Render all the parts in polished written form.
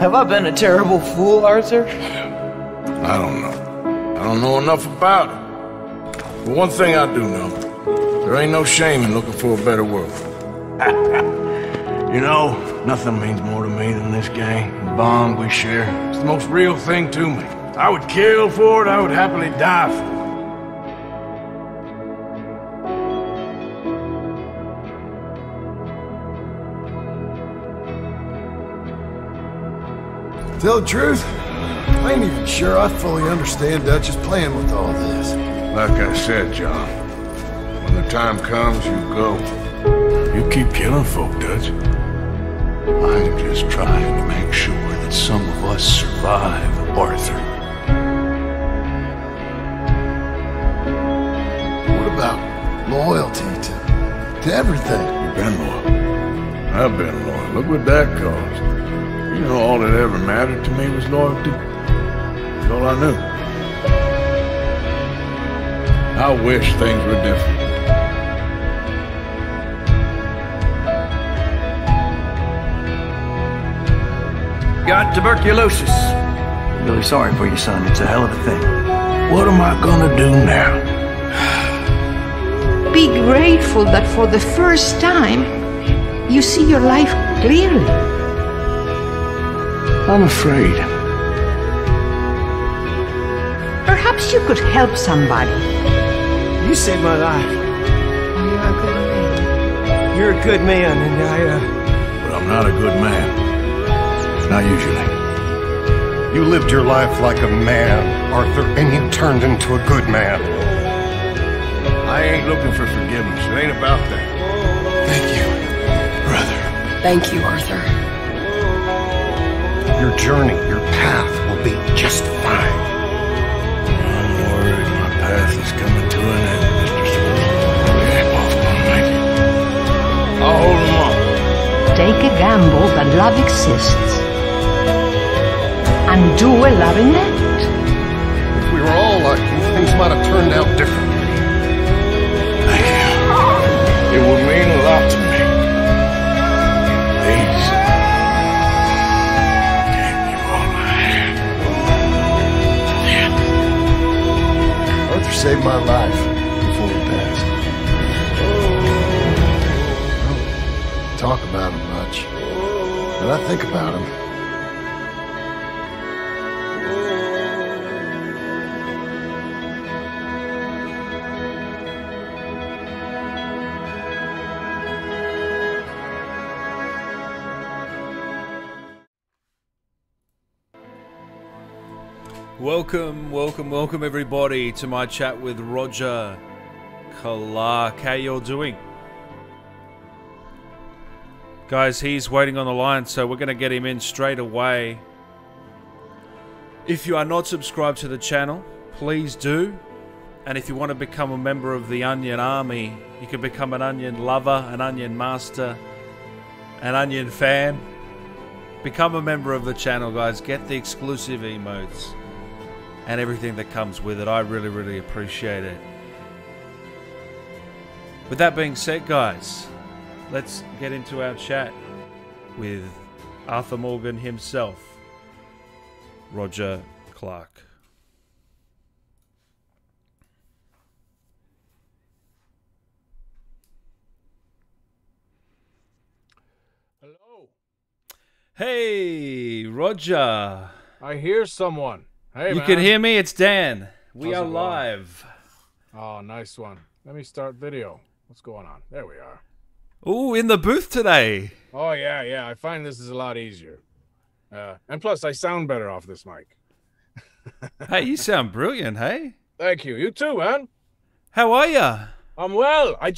Have I been a terrible fool, Arthur? I don't know. I don't know enough about it. But one thing I do know, there ain't no shame in looking for a better world. You know, nothing means more to me than this gang, the bond we share. It's the most real thing to me. I would kill for it, I would happily die for it. Tell the truth, I ain't even sure I fully understand Dutch's plan with all this. Like I said, John, when the time comes, you go. You keep killing folk, Dutch. I'm just trying to make sure that some of us survive, Arthur. What about loyalty to everything? You've been loyal. I've been loyal. Look what that caused. You know, all that ever mattered to me was loyalty. That's all I knew. I wish things were different. Got tuberculosis. I'm really sorry for you, son. It's a hell of a thing. What am I gonna do now? Be grateful that for the first time, you see your life clearly. I'm afraid. Perhaps you could help somebody. You saved my life. You're a good man. You're a good man, and But I'm not a good man. Not usually. You lived your life like a man, Arthur, and you turned into a good man. I ain't looking for forgiveness. It ain't about that. Thank you, brother. Thank you, Arthur. Your journey, your path will be just fine. I'm worried my path is coming to an end, Mr. Smith. We ain't both gonna make it. I'll hold them up. Take a gamble that love exists. And do a loving act. If we were all lucky, things might have turned out differently. Thank you. It would mean a lot to me. Saved my life before he passed. I don't talk about him much, but I think about him. Welcome everybody to my chat with Roger Clark. How y'all doing? Guys, he's waiting on the line, so we're going to get him in straight away. If you are not subscribed to the channel, please do. And if you want to become a member of the Onion Army, you can become an Onion lover, an Onion master, an Onion fan. Become a member of the channel, guys. Get the exclusive emotes and everything that comes with it. I really appreciate it. With that being said, guys, let's get into our chat with Arthur Morgan himself, Roger Clark. Hello. Hey, Roger. I hear someone. Hey, you can hear me? It's Dan. We are live. Oh, nice one. Let me start video. What's going on? There we are. Ooh, in the booth today. Oh, yeah. I find this is a lot easier. And plus, I sound better off this mic. Hey, you sound brilliant, hey? Thank you. You too, man. How are you? I'm well. I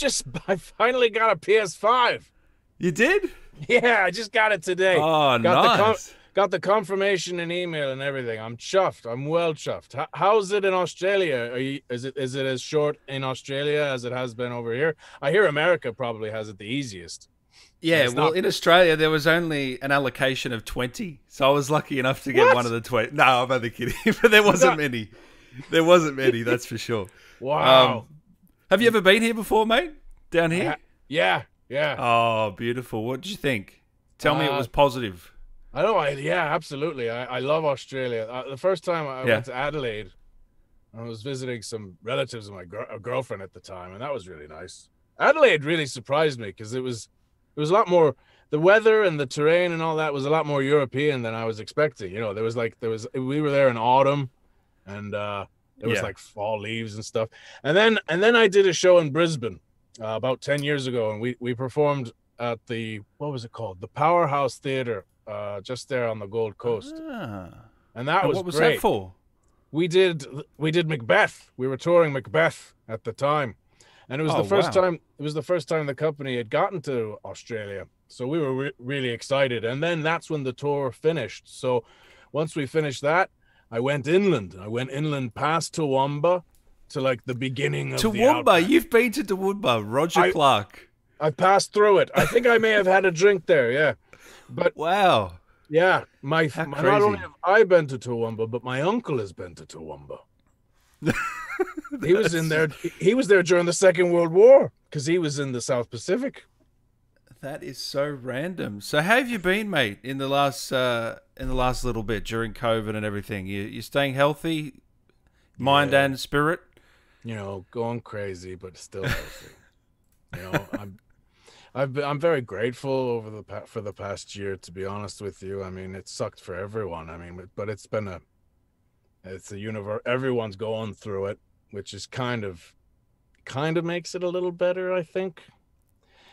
finally got a PS5. You did? Yeah, I just got it today. Oh, nice. Got the confirmation in email and everything. I'm chuffed. I'm well chuffed. How's it in Australia? Is it as short in Australia as it has been over here? I hear America probably has it the easiest. Yeah, well, in Australia, there was only an allocation of 20. So I was lucky enough to get one of the 20. No, I'm only kidding. But there wasn't many. There wasn't many, that's for sure. Wow. Have you ever been here before, mate? Down here? Yeah. Oh, beautiful. What did you think? Tell me it was positive. I know. Yeah, absolutely. I love Australia. The first time I went to Adelaide, I was visiting some relatives of my girlfriend at the time, and that was really nice. Adelaide really surprised me because it was a lot more. The weather and the terrain and all that was a lot more European than I was expecting. You know, we were there in autumn, and it was like fall leaves and stuff. And then I did a show in Brisbane about 10 years ago, and we performed at the, what was it called? The Powerhouse Theatre, just there on the Gold Coast. And that was great. What was that for? We did Macbeth. We were touring Macbeth at the time. And it was the first time the company had gotten to Australia. So we were really excited. And then that's when the tour finished. So once we finished that, I went inland. I went inland past Toowoomba to like the beginning of Toowoomba. The Toowoomba, you've been to Toowoomba, Roger Clark. I passed through it. I think I may have had a drink there, yeah. But wow. Yeah, not only have I been to Toowoomba, but my uncle has been to Toowoomba. He was there during the Second World War because he was in the South Pacific. That is so random. So how have you been, mate, in the last little bit during COVID and everything? You're staying healthy, mind and spirit? You know, going crazy but still healthy. You know, I'm very grateful for the past year, to be honest with you. I mean, it sucked for everyone. I mean, but it's been a universe. Everyone's going through it, which is kind of makes it a little better, I think.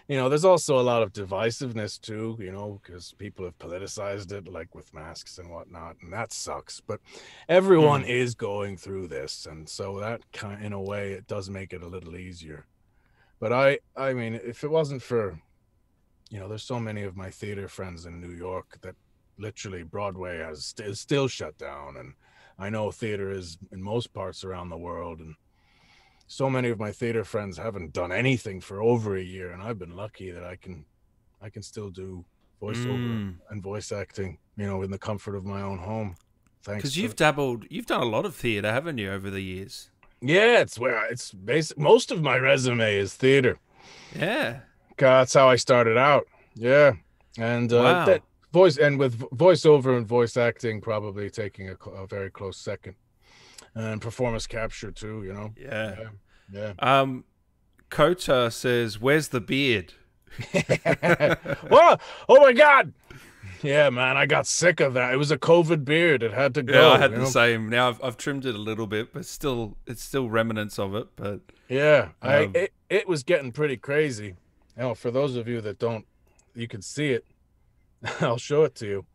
You know, there's also a lot of divisiveness too, you know, because people have politicized it, like with masks and whatnot, and that sucks. But everyone is going through this, and so that kind, in a way, it does make it a little easier. But I mean, if it wasn't for, you know, there's so many of my theater friends in New York that literally Broadway is still shut down, and I know theater is in most parts around the world, and so many of my theater friends haven't done anything for over a year, and I've been lucky that I can still do voiceover and voice acting, you know, in the comfort of my own home. Thanks. Because you've done a lot of theater, haven't you, over the years? Yeah, it's basic. Most of my resume is theater. Yeah, that's how I started out. Yeah, and that voice, and with voiceover and voice acting, probably taking a very close second. And performance capture too, you know. Yeah. Kota says, "Where's the beard?" Whoa! Oh my god! Yeah, man, I got sick of that. It was a COVID beard; it had to go. Yeah, I had the same. Now I've trimmed it a little bit, but still, it's still remnants of it. But yeah, it was getting pretty crazy. Now, for those of you that don't, you can see it. I'll show it to you,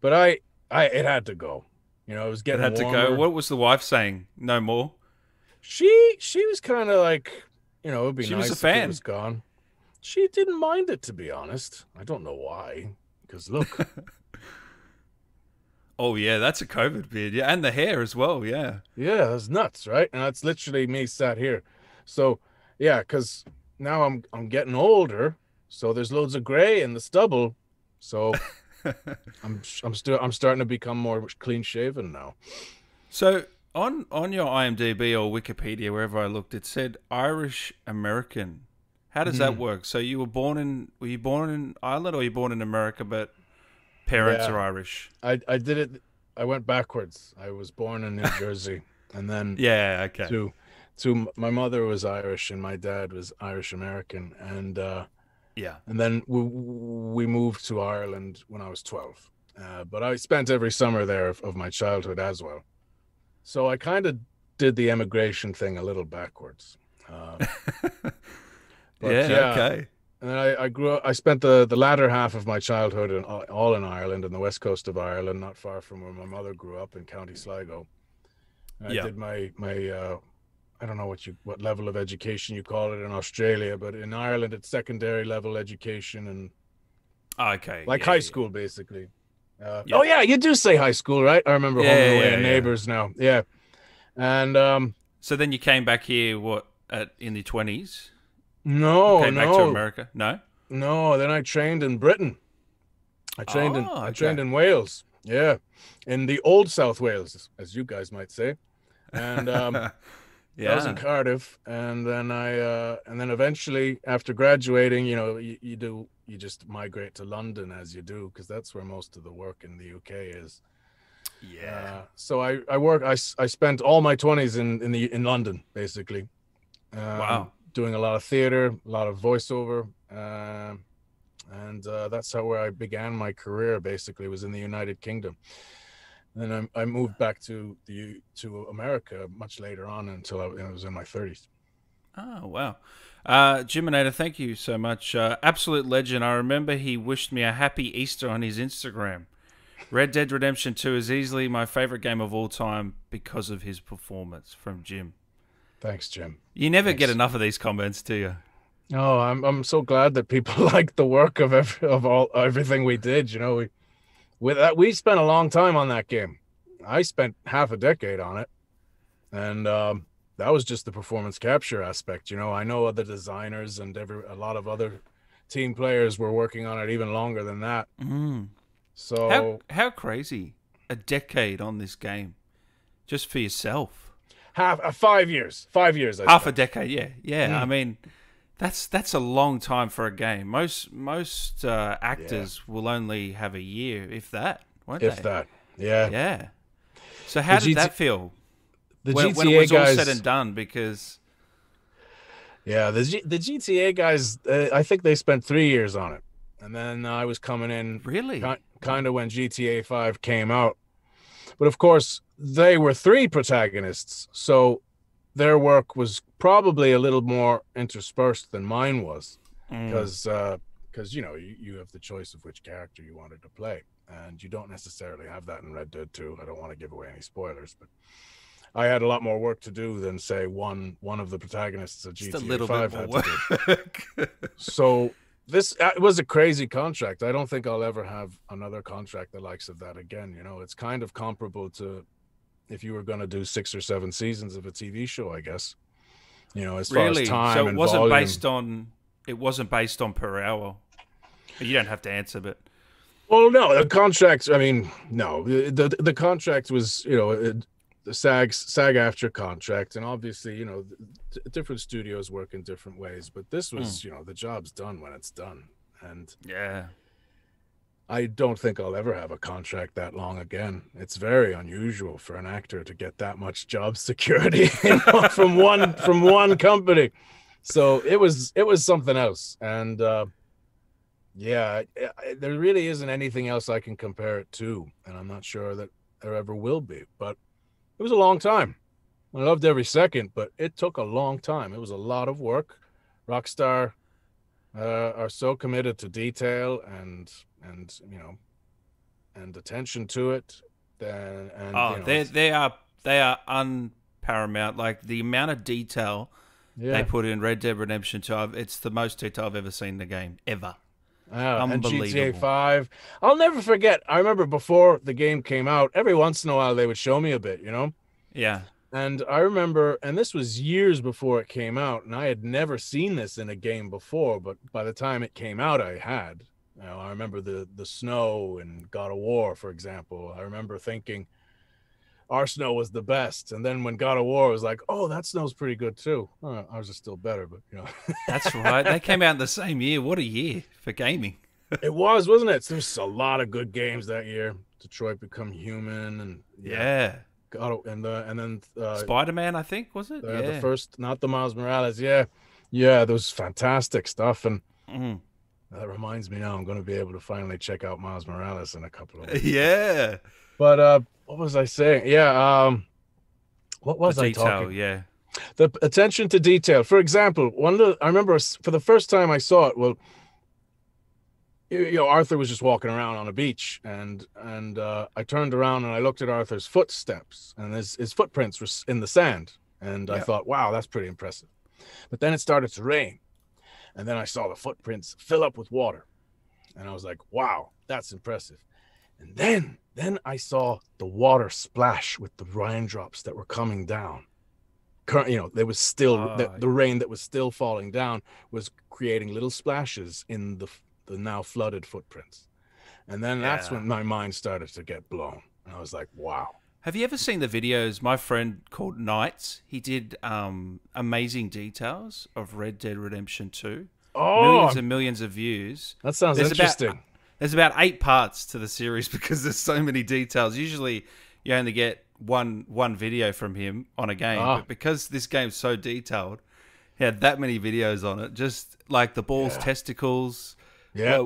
but it had to go. You know, it was getting warmer. What was the wife saying? No more. She was kind of like, you know, it would be nice if it was gone. She didn't mind it, to be honest. I don't know why, because look. Oh yeah, that's a COVID beard. Yeah, and the hair as well. Yeah. Yeah, that's nuts, right? And that's literally me sat here. So yeah, because now I'm getting older, so there's loads of gray in the stubble, so. I'm starting to become more clean shaven now. So on your IMDb or Wikipedia, wherever I looked, it said Irish American. How does that work? So you were you born in Ireland, or you born in America but parents are Irish? I did it. I went backwards. I was born in New Jersey, and then to my mother was Irish and my dad was Irish American, and and then we moved to Ireland when I was 12. But I spent every summer there of my childhood as well. So I kind of did the emigration thing a little backwards. And then I grew up, I spent the latter half of my childhood all in Ireland, in the west coast of Ireland, not far from where my mother grew up in County Sligo. I did my I don't know what level of education you call it in Australia, but in Ireland it's secondary level education and high school basically. Oh yeah, you do say high school, right? I remember Neighbours now. Yeah, and so then you came back here in the 20s? No, back to America. No. Then I trained in Britain. I trained in Wales. Yeah, in the old South Wales, as you guys might say, and. Yeah. I was in Cardiff, and then eventually, after graduating, you know, you do you just migrate to London as you do, because that's where most of the work in the UK is. Yeah. So I spent all my 20s in London, basically. Wow. Doing a lot of theater, a lot of voiceover. And that's how where I began my career, basically, was in the United Kingdom. And then I moved back to America much later on until I was in my 30s. Oh, wow. Jiminator, thank you so much. Absolute legend. I remember he wished me a happy Easter on his Instagram. Red Dead Redemption 2 is easily my favorite game of all time because of his performance. From Jim. Thanks, Jim. You never get enough of these comments, do you? Oh, I'm so glad that people like the work of everything we did. You know, we spent a long time on that game. I spent half a decade on it, and that was just the performance capture aspect. You know, I know other designers and a lot of other team players were working on it even longer than that. Mm. So how crazy, a decade on this game, just for yourself. Half 5 years, 5 years. Half a decade, yeah, yeah. Mm. I mean. That's a long time for a game. Most actors will only have a year, if that, won't they? If that, yeah. Yeah. So how did that feel? The GTA when it was guys, all said and done, because... Yeah, the GTA guys, I think they spent 3 years on it. And then I was coming in... Really? Kind of when GTA 5 came out. But of course, they were three protagonists, so... Their work was probably a little more interspersed than mine was, because you know, you have the choice of which character you wanted to play, and you don't necessarily have that in Red Dead 2. I don't want to give away any spoilers, but I had a lot more work to do than say one of the protagonists of GTA 5 had to do. So this was a crazy contract. I don't think I'll ever have another contract the likes of that again. You know, it's kind of comparable to. If you were going to do 6 or 7 seasons of a TV show, I guess, you know, as far as time. So it wasn't volume. Based on, it wasn't based on per hour. You don't have to answer, but. Well, no, the contracts, I mean, no, the contract was, you know, the SAG-AFTRA contract. And obviously, you know, different studios work in different ways, but this was, you know, the job's done when it's done. And yeah. I don't think I'll ever have a contract that long again. It's very unusual for an actor to get that much job security, you know, from one company. So it was something else. And yeah, there really isn't anything else I can compare it to. And I'm not sure that there ever will be, but it was a long time. I loved every second, but it took a long time. It was a lot of work. Rockstar are so committed to detail and you know, and attention to it. And oh, you know, they are unparamount. Like the amount of detail they put in Red Dead Redemption 2, it's the most detail I've ever seen in the game ever. Unbelievable. And GTA 5. I'll never forget. I remember before the game came out, every once in a while they would show me a bit, you know. Yeah. And I remember, and this was years before it came out, and I had never seen this in a game before. But by the time it came out, I had. You know, I remember the snow in God of War, for example. I remember thinking our snow was the best, and then when God of War was like, "Oh, that snow's pretty good too." Oh, ours is still better, but you know. That's right. They came out in the same year. What a year for gaming! It was, wasn't it? There's a lot of good games that year. Detroit Become Human, and yeah, God of, and then Spider-Man. I think was it? Yeah, the first, not the Miles Morales. Yeah, yeah, there was fantastic stuff, and. That reminds me now, I'm going to be able to finally check out Miles Morales in a couple of weeks. Yeah. But what was I saying? Yeah. What was I talking? Yeah. The attention to detail. For example, I remember for the first time I saw it, well, you know, Arthur was just walking around on a beach, and I turned around and I looked at Arthur's footsteps, and his footprints were in the sand. And I thought, wow, that's pretty impressive. But then it started to rain. And then I saw the footprints fill up with water. And I was like, wow, that's impressive. And then I saw the water splash with the raindrops that were coming down. You know, there was still, the rain that was still falling down was creating little splashes in the now flooded footprints. And then that's when my mind started to get blown. And I was like, wow. Have you ever seen the videos? My friend called Knights, he did amazing details of Red Dead Redemption 2. millions and millions of views. That sounds interesting. There's about 8 parts to the series because there's so many details. Usually you only get one video from him on a game, but because this game's so detailed, he had that many videos on it, just like the balls, testicles. Yeah.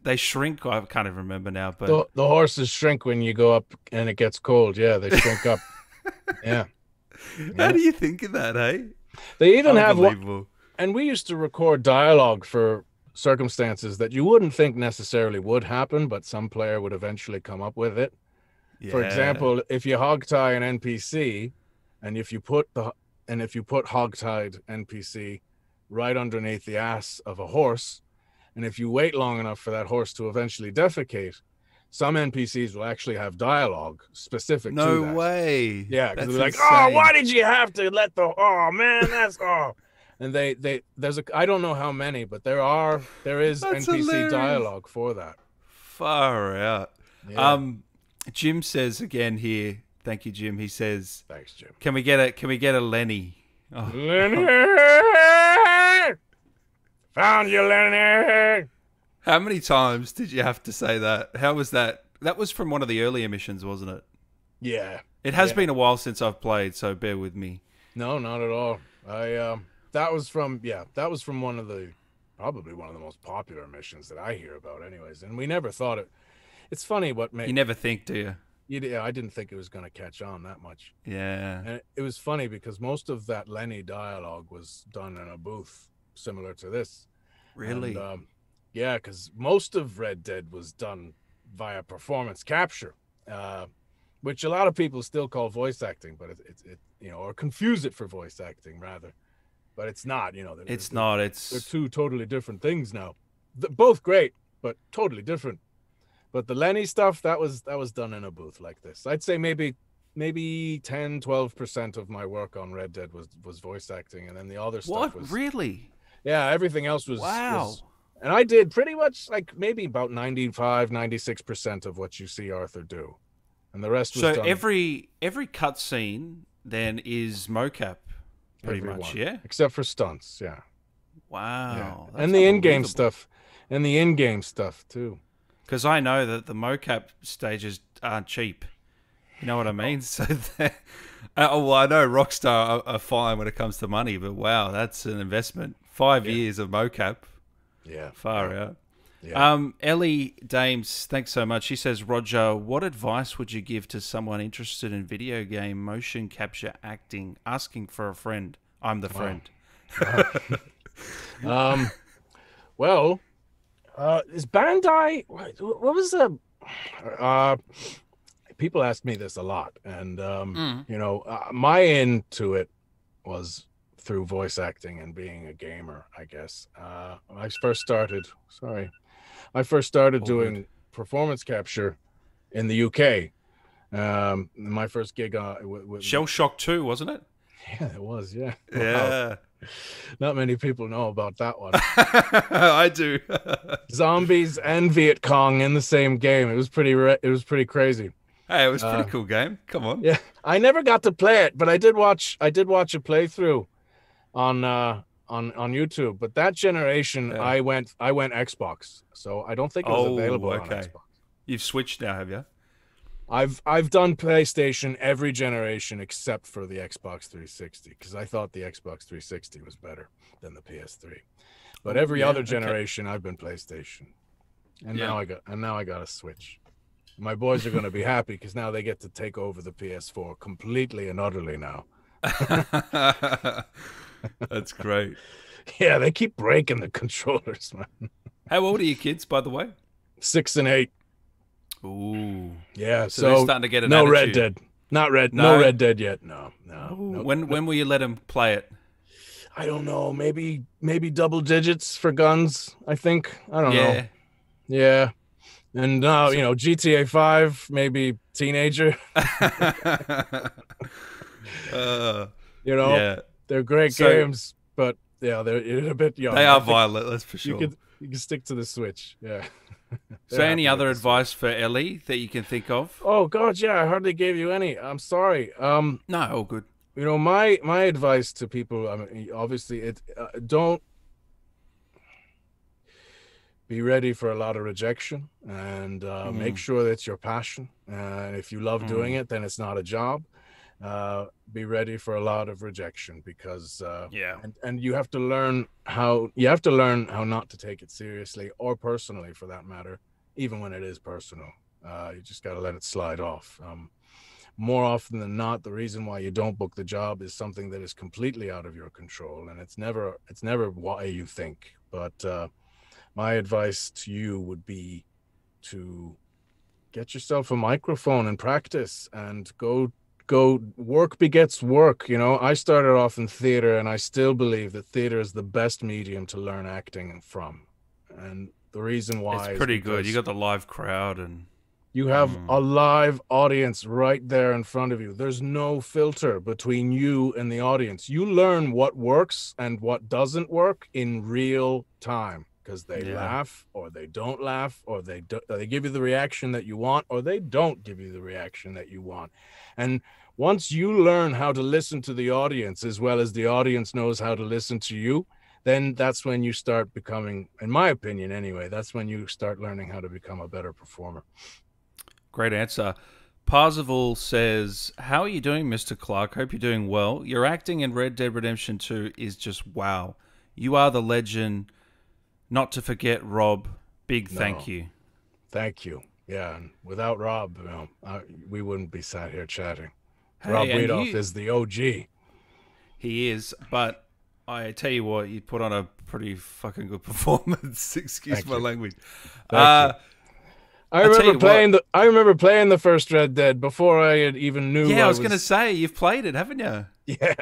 They shrink. I can't even remember now. But the horses shrink when you go up and it gets cold. Yeah, they shrink up. Yeah. How do you think of that, hey? They even have one. And we used to record dialogue for circumstances that you wouldn't think necessarily would happen, but some player would eventually come up with it. Yeah. For example, if you hogtie an NPC, and if you put hogtied NPC right underneath the ass of a horse, and if you wait long enough for that horse to eventually defecate, some NPCs will actually have dialogue specific to that. No way. Yeah, because they're like, oh, why did you have to let the And there's I don't know how many, but there is NPC hilarious. Dialogue for that. Far out. Yeah. Jim says again here. Thank you, Jim. He says, "Thanks, Jim. Can we get a Lenny? Oh. Lenny, found you, Lenny." How many times did you have to say that? How was that? That was from one of the earlier missions, wasn't it? Yeah. It has been a while since I've played, so bear with me. No, not at all. That was from one of the probably one of the most popular missions that I hear about, anyways. And we never thought it. It's funny what made you never think, do you? Yeah, I didn't think it was going to catch on that much. Yeah, and it was funny because most of that Lenny dialogue was done in a booth, similar to this. Really? And, yeah, because most of Red Dead was done via performance capture, which a lot of people still call voice acting, but it you know, or confuse it for voice acting rather, but it's not. You know, it's not. They're two totally different things now. They're both great, but totally different. But the Lenny stuff, that was done in a booth like this. I'd say maybe 10, 12% of my work on Red Dead was voice acting, and then the other stuff was... What? Really? Yeah, everything else was... Wow. And I did pretty much like maybe about 95, 96% of what you see Arthur do. And the rest was done... So every cutscene then is mocap, pretty much, yeah? Except for stunts, yeah. Wow. Yeah. And the in-game stuff. And the in-game stuff, too. Because I know that the mocap stages aren't cheap. You know what I mean? So, well, I know Rockstar are fine when it comes to money, but wow, that's an investment. 5 years of mocap. Yeah. Far out. Yeah. Ellie Dames, thanks so much. She says, Roger, what advice would you give to someone interested in video game motion capture acting, asking for a friend? I'm the friend. Wow. Well... is Bandai, what was the, people ask me this a lot, and, you know, my end to it was through voice acting and being a gamer, I guess. I first started doing performance capture in the UK. My first gig. Shell Shock 2, wasn't it? Yeah, it was, yeah. Yeah. Wow. Not many people know about that one. I do. Zombies and Viet Cong in the same game. It was pretty crazy. Hey, it was a pretty cool game. Come on. Yeah, I never got to play it, but I did watch a playthrough on YouTube. But that generation, yeah. I went Xbox, so I don't think it was available on Xbox. You've switched now, have you? I've done PlayStation every generation except for the Xbox 360 because I thought the Xbox 360 was better than the PS3. But every other generation, I've been PlayStation, and now I got a Switch. My boys are going to be happy because now they get to take over the PS4 completely and utterly now. That's great. Yeah, they keep breaking the controllers, man. How old are your kids, by the way? 6 and 8. Ooh, yeah. So they're starting to get an attitude. Red Dead, no Red Dead yet. No. When will you let him play it? I don't know. Maybe double digits for guns. I think. I don't know. Yeah. And now you know GTA 5, maybe teenager. You know, they're great games, but yeah, they're a bit young. They are violent, that's for sure. You can stick to the Switch. Yeah. So any other advice for Ellie that you can think of? Oh God, yeah, I hardly gave you any. I'm sorry. No, all good. You know, my advice to people, I mean, obviously, be ready for a lot of rejection, and make sure that's your passion. And if you love doing it, then it's not a job. Be ready for a lot of rejection, because and you have to learn how not to take it seriously or personally, for that matter. Even when it is personal, you just got to let it slide off. More often than not, the reason why you don't book the job is something that is completely out of your control, and it's never why you think. But my advice to you would be to get yourself a microphone and practice, and go work begets work. You know, I started off in theater, and I still believe that theater is the best medium to learn acting from. And the reason why it's pretty good. You got the live crowd, and you have a live audience right there in front of you. There's no filter between you and the audience. You learn what works and what doesn't work in real time, because they laugh or they don't laugh, or they give you the reaction that you want, or they don't give you the reaction that you want. And once you learn how to listen to the audience as well as the audience knows how to listen to you, then that's when you start becoming, in my opinion anyway, that's when you start learning how to become a better performer. Great answer. Parzival says, how are you doing, Mr. Clark? Hope you're doing well. Your acting in Red Dead Redemption 2 is just wow. You are the legend. Not to forget Rob. Big thank you. Thank you. Yeah, and without Rob, you know, we wouldn't be sat here chatting. Hey, Rob Wiethoff is the OG. He is, but I tell you what, you put on a pretty fucking good performance. Excuse my language. I remember playing I remember playing the first Red Dead before I had even knew. Yeah, I was gonna say, you've played it, haven't you? Yeah.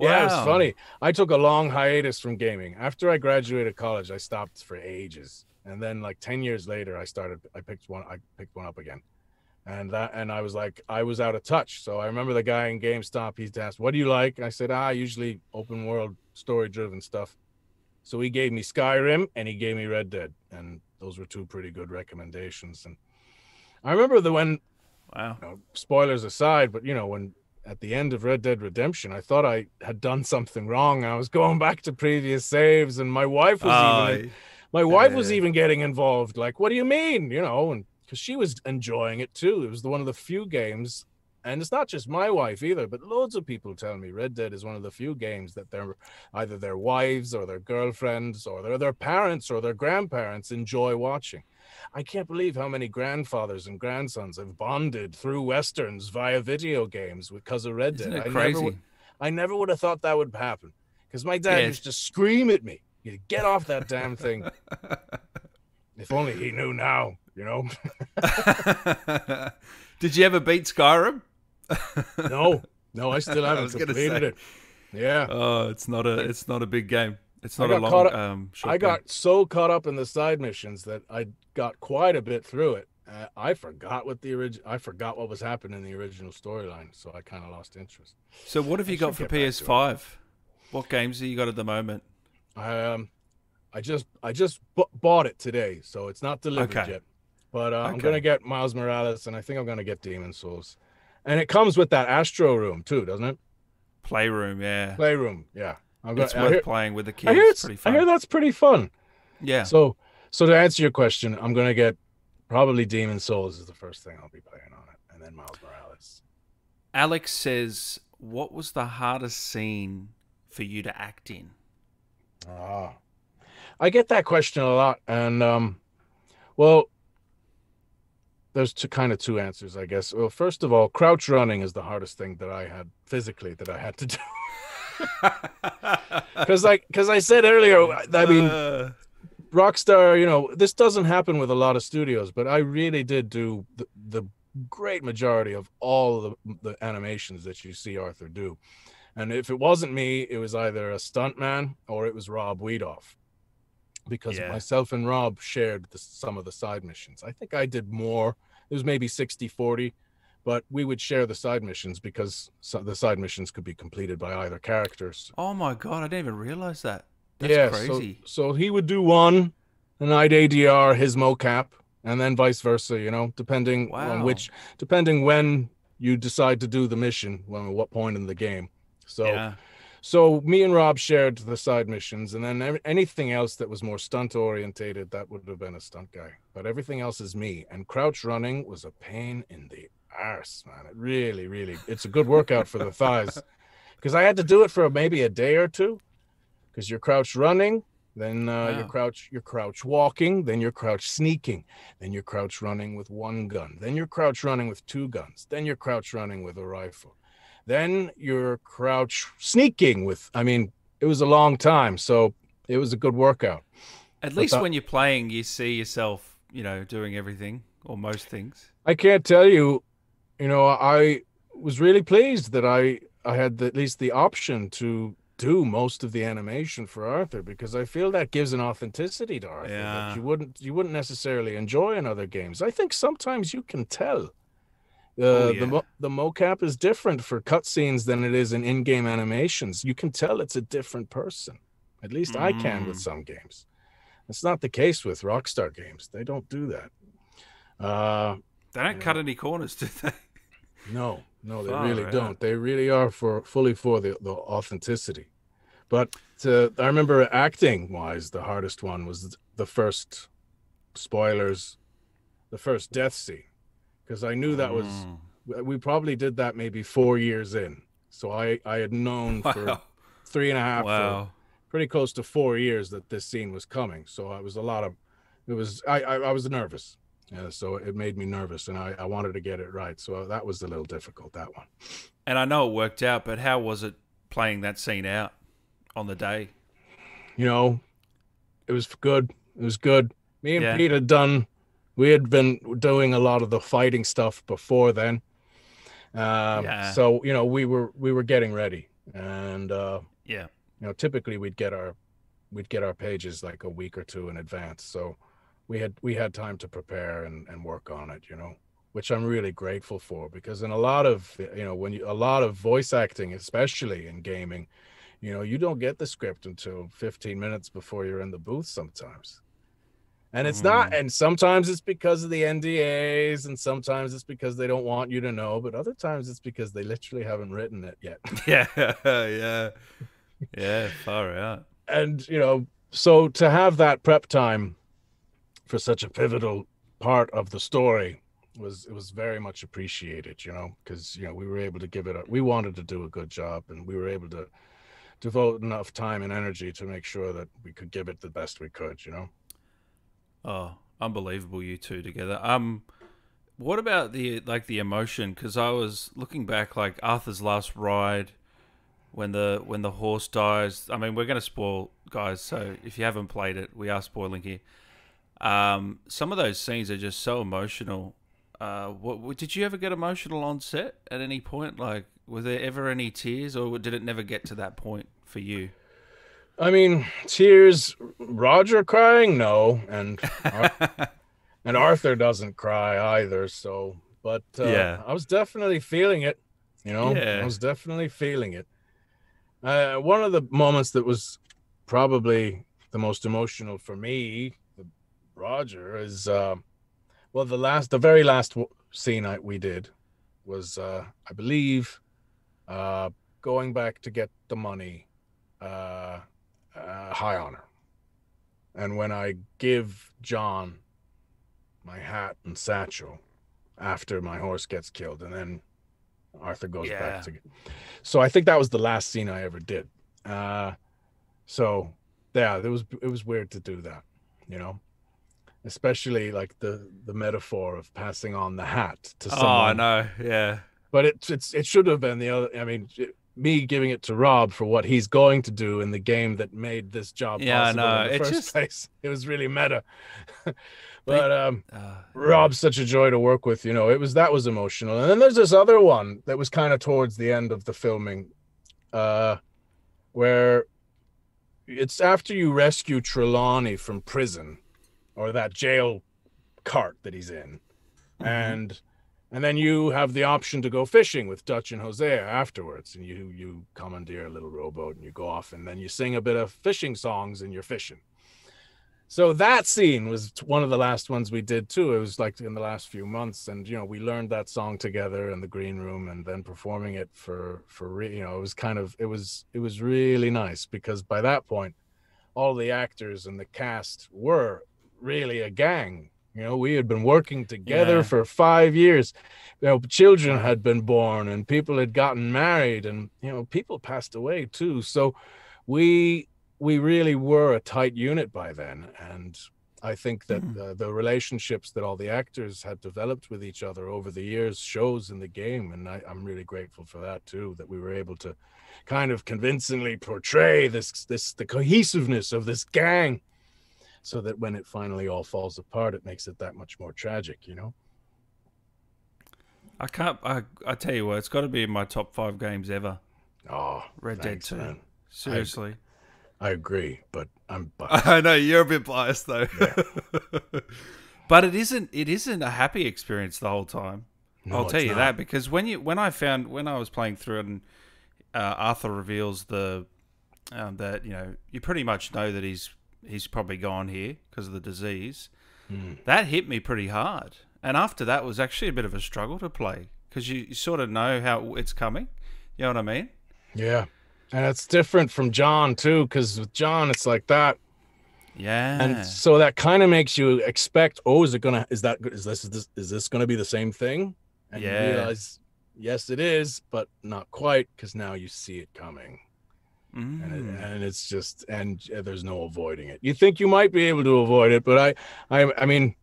Wow. Yeah, it's funny. I took a long hiatus from gaming. After I graduated college, I stopped for ages, and then like 10 years later, I picked one up again, and I was like, I was out of touch. So I remember the guy in GameStop. He asked, "What do you like?" And I said, "Ah, usually open world, story-driven stuff." So he gave me Skyrim, and he gave me Red Dead, and those were two pretty good recommendations. And I remember wow, you know, spoilers aside, but you know when. At the end of Red Dead Redemption, I thought I had done something wrong. I was going back to previous saves, and my wife was even getting involved. Like, what do you mean? You know, and because she was enjoying it too. It was one of the few games, and it's not just my wife either, but loads of people tell me Red Dead is one of the few games that either their wives or their girlfriends or their parents or their grandparents enjoy watching. I can't believe how many grandfathers and grandsons have bonded through Westerns via video games because of Red Dead. I never would have thought that would happen, because my dad used to scream at me, "Get off that damn thing." If only he knew now, you know. Did you ever beat Skyrim? No, I still haven't completed it. Yeah. Oh, it's not a big game. It's not a long short game. I got so caught up in the side missions that I got quite a bit through it. I forgot what was happening in the original storyline, so I kind of lost interest. So what have you got for PS5? What games have you got at the moment? I just bought it today, so it's not delivered yet. But I'm going to get Miles Morales, and I think I'm going to get Demon Souls. And it comes with that Astro Room too, doesn't it? Playroom, yeah. It's worth playing with the kids. I hear that's pretty fun. Yeah. So to answer your question, I'm going to get probably Demon Souls is the first thing I'll be playing on it, and then Miles Morales. Alex says, "What was the hardest scene for you to act in?" I get that question a lot, and well, there's two answers, I guess. Well, first of all, crouch running is the hardest thing that I had physically that I had to do. Because I said earlier, I mean, Rockstar, you know, this doesn't happen with a lot of studios, but I really did do the great majority of all the animations that you see Arthur do. And if it wasn't me, it was either a stuntman or it was Rob Wiethoff, because myself and Rob shared some of the side missions. I think I did more. It was maybe 60-40. But we would share the side missions, because the side missions could be completed by either characters. Oh my God, I didn't even realize that. That's crazy. So he would do one, and I'd ADR his mocap, and then vice versa, you know, depending on depending when you decide to do the mission, at what point in the game. So So me and Rob shared the side missions, and then anything else that was more stunt orientated, that would have been a stunt guy. But everything else is me, and crouch running was a pain in the arse, man. It really, really, it's a good workout for the thighs, because I had to do it for maybe a day or two, because you're crouch running, then you're crouch walking, then you're crouch sneaking, then you're crouch running with one gun, then you're crouch running with two guns, then you're crouch running with a rifle, then you're crouch sneaking with, I mean, it was a long time, so it was a good workout. At least when you're playing, you see yourself, you know, doing everything or most things. I can't tell you, you know, I was really pleased that I had at least the option to do most of the animation for Arthur, because I feel that gives an authenticity to Arthur that you wouldn't necessarily enjoy in other games. I think sometimes you can tell the mocap is different for cutscenes than it is in in-game animations. You can tell it's a different person. At least I can with some games. It's not the case with Rockstar games. They don't do that. They don't cut any corners, do they? No, no, they really don't. They really are fully for the authenticity. But I remember acting-wise, the hardest one was the first, spoilers, the first death scene. Because I knew that was, we probably did that maybe 4 years in. So I had known for 3.5, pretty close to 4 years that this scene was coming. So I was nervous. Yeah, so it made me nervous, and I wanted to get it right. So that was a little difficult, that one. And I know it worked out, but how was it playing that scene out on the day? You know, it was good. It was good. Me and Pete had done, we had been doing a lot of the fighting stuff before then. So, you know, we were getting ready, and you know, typically we'd get our pages like a week or two in advance. So we had time to prepare and work on it, you know, which I'm really grateful for, because in a lot of, you know, a lot of voice acting, especially in gaming, you know, you don't get the script until 15 minutes before you're in the booth sometimes. And it's not, and sometimes it's because of the NDAs, and sometimes it's because they don't want you to know, but other times it's because they literally haven't written it yet. Yeah, far out. And, you know, so to have that prep time for such a pivotal part of the story was very much appreciated, you know, because, you know, we were able to give it up. We wanted to do a good job, and we were able to devote enough time and energy to make sure that we could give it the best we could, you know. Oh, unbelievable, you two together. What about the emotion? Because I was looking back, like Arthur's last ride, when the horse dies. I mean, we're going to spoil, guys, so if you haven't played it, we are spoiling here. Some of those scenes are just so emotional. What did you ever get emotional on set at any point? Like, were there ever any tears, or did it never get to that point for you? I mean, tears, Roger crying, no, and and Arthur doesn't cry either. So, but I was definitely feeling it. You know, I was definitely feeling it. One of the moments that was probably the most emotional for me, Roger, is well, the very last scene we did was I believe going back to get the money high honor, and when I give John my hat and satchel after my horse gets killed, and then Arthur goes back to get. So I think that was the last scene I ever did, so yeah, it was weird to do that, you know, especially like the metaphor of passing on the hat to someone. Oh, I know, yeah. But it should have been the other. I mean, me giving it to Rob for what he's going to do in the game that made this job possible in the first place. It was really meta. But Rob's such a joy to work with, you know. That was emotional. And then there's this other one that was kind of towards the end of the filming, where it's after you rescue Trelawney from prison, or that jail cart that he's in. And then you have the option to go fishing with Dutch and Hosea afterwards. And you commandeer a little rowboat, and you go off, and then you sing a bit of fishing songs, and you're fishing. So that scene was one of the last ones we did too. It was like in the last few months, and you know, we learned that song together in the green room, and then performing it for you know, it was kind of, it was really nice, because by that point, all the actors and the cast were really a gang. You know, we had been working together for 5 years. You know, children had been born and people had gotten married, and, you know, people passed away too. So we really were a tight unit by then. And I think that the relationships that all the actors had developed with each other over the years shows in the game. And I'm really grateful for that too, that we were able to kind of convincingly portray the cohesiveness of this gang, so that when it finally all falls apart, it makes it that much more tragic, you know? I tell you what, it's got to be in my top 5 games ever. Oh, Red Dead 2. Man. Seriously. I agree, but I'm biased. I know, you're a bit biased though. Yeah. But it isn't a happy experience the whole time. No, I'll tell you that, because when I was playing through it, and Arthur reveals that, you know, you pretty much know that he's probably gone here because of the disease. That hit me pretty hard. And after that was actually a bit of a struggle to play, because you sort of know how it's coming. You know what I mean? Yeah. And it's different from John too, because with John, it's like that. Yeah. And so that kind of makes you expect, oh, is this going to be the same thing? And you realize, yes, it is, but not quite, because now you see it coming. And it's just, and there's no avoiding it. You think you might be able to avoid it, but I mean,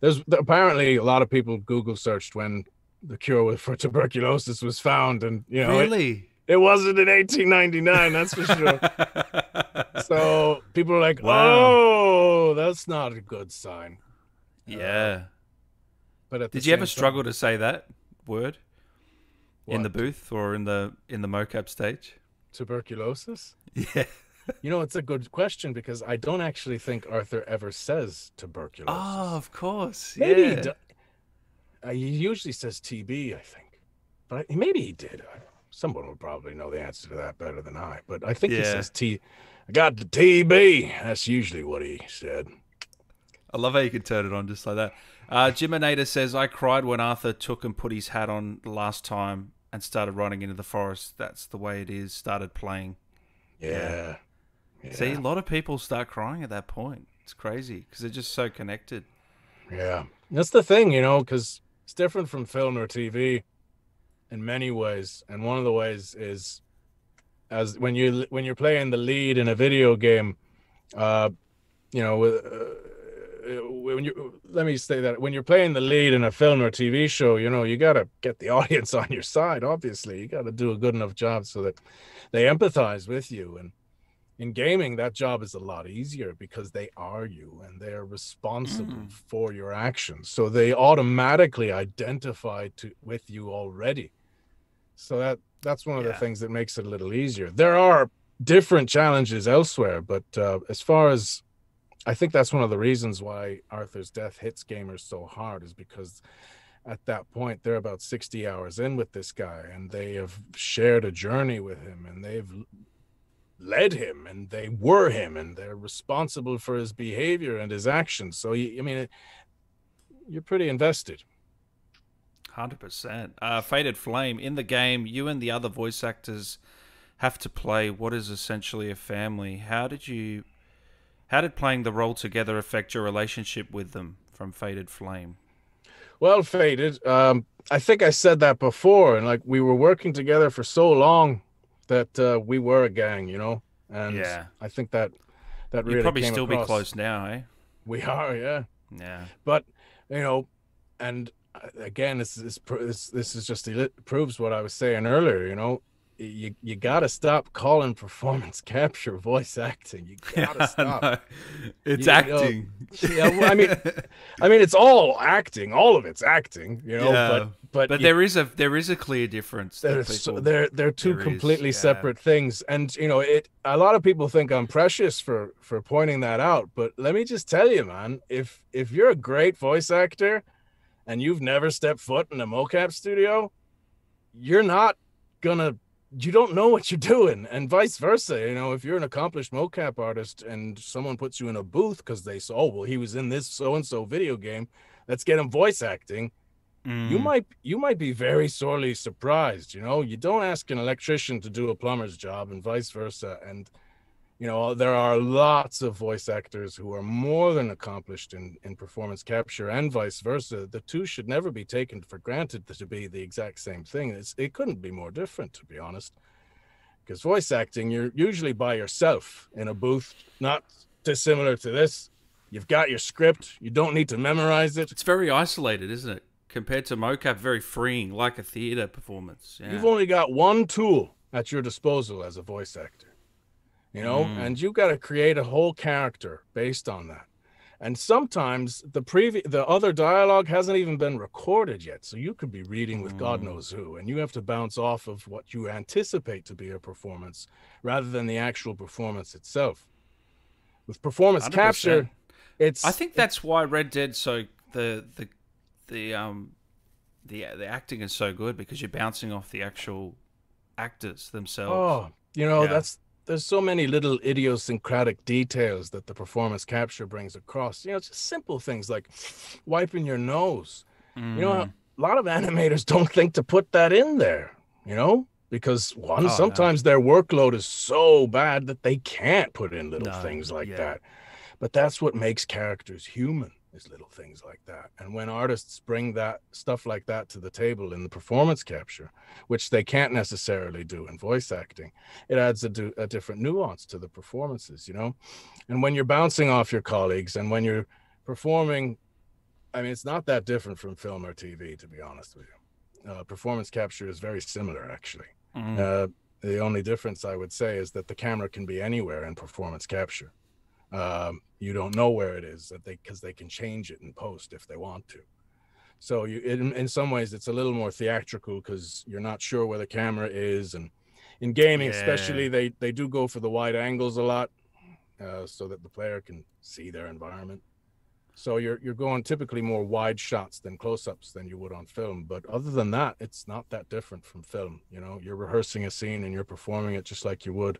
there's apparently a lot of people Google searched when the cure for tuberculosis was found, and you know, it wasn't in 1899, that's for sure. So people are like, "Oh, that's not a good sign." Yeah. But did you ever struggle to say that word in the booth or in the mocap stage? Tuberculosis? Yeah. You know, it's a good question, because I don't actually think Arthur ever says tuberculosis. Oh, of course. Maybe he usually says TB, I think. But maybe he did. Someone would probably know the answer to that better than I. But I think he says I got the TB. That's usually what he said. I love how you can turn it on just like that. Jiminator says, I cried when Arthur took and put his hat on last time and started running into the forest. That's the way it is. Started playing. Yeah. See, a lot of people start crying at that point. It's crazy, because they're just so connected. Yeah. That's the thing, you know, because it's different from film or TV in many ways. And one of the ways is, as when you're playing the lead in a video game, you know, when you're playing the lead in a film or TV show, you know, you got to get the audience on your side. Obviously, you got to do a good enough job so that they empathize with you. And in gaming, that job is a lot easier, because they are you, and they're responsible for your actions. So they automatically identify with you already. So that's one of the things that makes it a little easier. There are different challenges elsewhere, but as far as, I think that's one of the reasons why Arthur's death hits gamers so hard, is because at that point, they're about 60 hours in with this guy, and they have shared a journey with him, and they've led him, and they were him, and they're responsible for his behavior and his actions. So, you're pretty invested. 100%. Faded Flame, in the game, you and the other voice actors have to play what is essentially a family. How did playing the role together affect your relationship with them? From Faded Flame. Well, Faded, I think I said that before, and like, we were working together for so long that we were a gang, you know. And I think that really probably came across. Be close now, eh? We are, yeah. Yeah. But you know, and again, this is just proves what I was saying earlier, you know. You gotta stop calling performance capture voice acting. You gotta stop. No, it's acting. Yeah, well, I mean, it's all acting. All of it's acting. You know, but there is a clear difference. They're two completely separate things. And you know, a lot of people think I'm precious for pointing that out. But let me just tell you, man, if you're a great voice actor, and you've never stepped foot in a mocap studio, you're not gonna you don't know what you're doing, and vice versa. You know, if you're an accomplished mocap artist and someone puts you in a booth because they say, oh, well, he was in this so-and-so video game, let's get him voice acting. Mm. You might be very sorely surprised. You know, you don't ask an electrician to do a plumber's job, and vice versa. And, you know, there are lots of voice actors who are more than accomplished in performance capture, and vice versa. The two should never be taken for granted to be the exact same thing. It couldn't be more different, to be honest, because voice acting, you're usually by yourself in a booth, not dissimilar to this. You've got your script. You don't need to memorize it. It's very isolated, isn't it? Compared to mocap, very freeing, like a theater performance. Yeah. You've only got one tool at your disposal as a voice actor, you know, and you've got to create a whole character based on that. And sometimes the other dialogue hasn't even been recorded yet. So you could be reading with God knows who, and you have to bounce off of what you anticipate to be a performance rather than the actual performance itself. With performance 100%. Capture, it's... I think that's why Red Dead, so the acting is so good, because you're bouncing off the actual actors themselves. Oh, you know, there's so many little idiosyncratic details that the performance capture brings across. You know, it's just simple things like wiping your nose. You know, a lot of animators don't think to put that in there, you know, because sometimes their workload is so bad that they can't put in little things like that. But that's what makes characters human. Is little things like that. And when artists bring that stuff like that to the table in the performance capture, which they can't necessarily do in voice acting, it adds a different nuance to the performances, you know? And when you're bouncing off your colleagues and when you're performing, I mean, it's not that different from film or TV, to be honest with you. Performance capture is very similar, actually. The only difference, I would say, is that the camera can be anywhere in performance capture. You don't know where it is, that because they can change it in post if they want to. So in some ways it's a little more theatrical because you're not sure where the camera is. And in gaming, especially, they do go for the wide angles a lot, so that the player can see their environment. So you're going typically more wide shots than close-ups than you would on film. But other than that, it's not that different from film. You know, you're rehearsing a scene and you're performing it just like you would